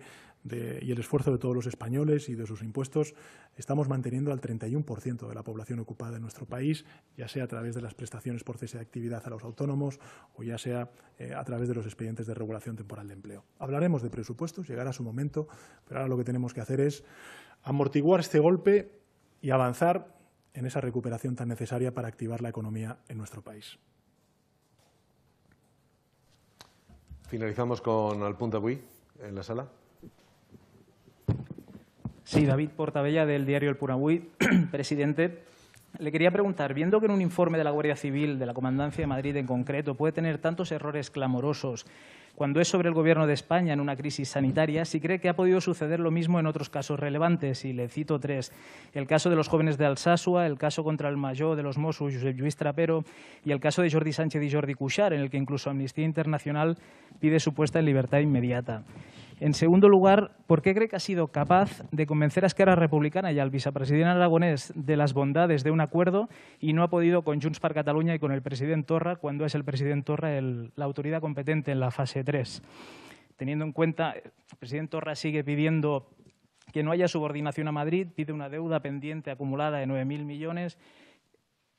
y el esfuerzo de todos los españoles y de sus impuestos estamos manteniendo al 31% de la población ocupada en nuestro país, ya sea a través de las prestaciones por cese de actividad a los autónomos o ya sea a través de los expedientes de regulación temporal de empleo. Hablaremos de presupuestos, llegará su momento, pero ahora lo que tenemos que hacer es amortiguar este golpe y avanzar en esa recuperación tan necesaria para activar la economía en nuestro país. Finalizamos con Al Punt Avui, en la sala. Sí, David Portabella, del diario El Punt Avui. Presidente, le quería preguntar, viendo que en un informe de la Guardia Civil, de la Comandancia de Madrid en concreto, puede tener tantos errores clamorosos cuando es sobre el Gobierno de España en una crisis sanitaria, si cree que ha podido suceder lo mismo en otros casos relevantes, y le cito tres, el caso de los jóvenes de Alsasua, el caso contra el mayor de los Mossos, Josep Lluís Trapero, y el caso de Jordi Sánchez y Jordi Cuixart, en el que incluso Amnistía Internacional pide su puesta en libertad inmediata. En segundo lugar, ¿por qué cree que ha sido capaz de convencer a Esquerra Republicana y al vicepresidente Aragonés de las bondades de un acuerdo y no ha podido con Junts per Catalunya y con el presidente Torra, cuando es el presidente Torra la autoridad competente en la fase 3? Teniendo en cuenta, el presidente Torra sigue pidiendo que no haya subordinación a Madrid, pide una deuda pendiente acumulada de 9.000 millones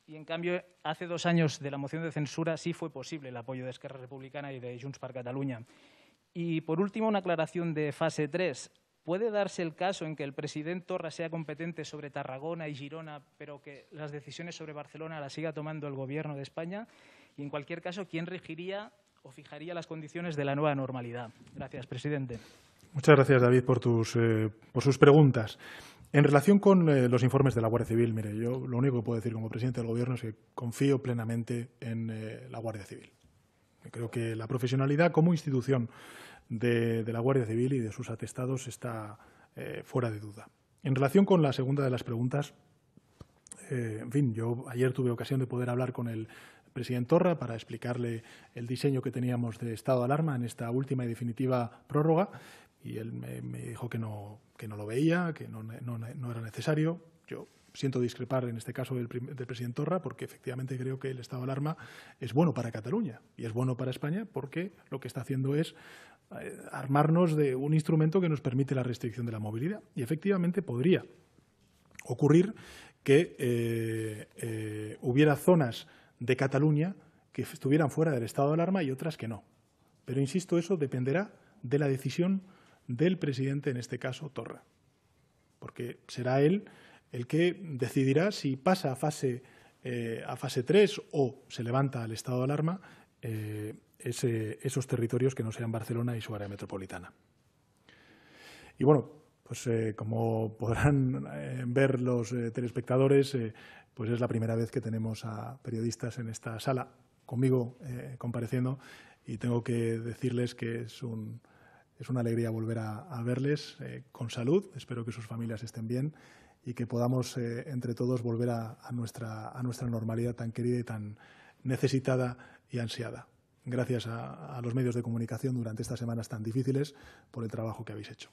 y, en cambio, hace 2 años de la moción de censura sí fue posible el apoyo de Esquerra Republicana y de Junts per Catalunya. Y, por último, una aclaración de fase 3. ¿Puede darse el caso en que el presidente Torra sea competente sobre Tarragona y Girona, pero que las decisiones sobre Barcelona las siga tomando el Gobierno de España? Y, en cualquier caso, ¿quién regiría o fijaría las condiciones de la nueva normalidad? Gracias, presidente. Muchas gracias, David, por sus preguntas. En relación con los informes de la Guardia Civil, mire, yo lo único que puedo decir como presidente del Gobierno es que confío plenamente en la Guardia Civil. Creo que la profesionalidad como institución de la Guardia Civil y de sus atestados está fuera de duda. En relación con la segunda de las preguntas, En fin, yo ayer tuve ocasión de poder hablar con el presidente Torra para explicarle el diseño que teníamos de estado de alarma en esta última y definitiva prórroga, y él me dijo que no lo veía, que no era necesario. Yo siento discrepar en este caso del presidente Torra, porque efectivamente creo que el estado de alarma es bueno para Cataluña y es bueno para España, porque lo que está haciendo es armarnos de un instrumento que nos permite la restricción de la movilidad. Y efectivamente podría ocurrir que hubiera zonas de Cataluña que estuvieran fuera del estado de alarma y otras que no. Pero, insisto, eso dependerá de la decisión del presidente, en este caso Torra, porque será él el que decidirá si pasa a fase 3 o se levanta al estado de alarma esos territorios que no sean Barcelona y su área metropolitana. Y bueno, pues como podrán ver los telespectadores, pues es la primera vez que tenemos a periodistas en esta sala conmigo compareciendo, y tengo que decirles que es una alegría volver a verles con salud. Espero que sus familias estén bien y que podamos entre todos volver a nuestra normalidad tan querida y tan necesitada y ansiada. Gracias a los medios de comunicación durante estas semanas tan difíciles por el trabajo que habéis hecho.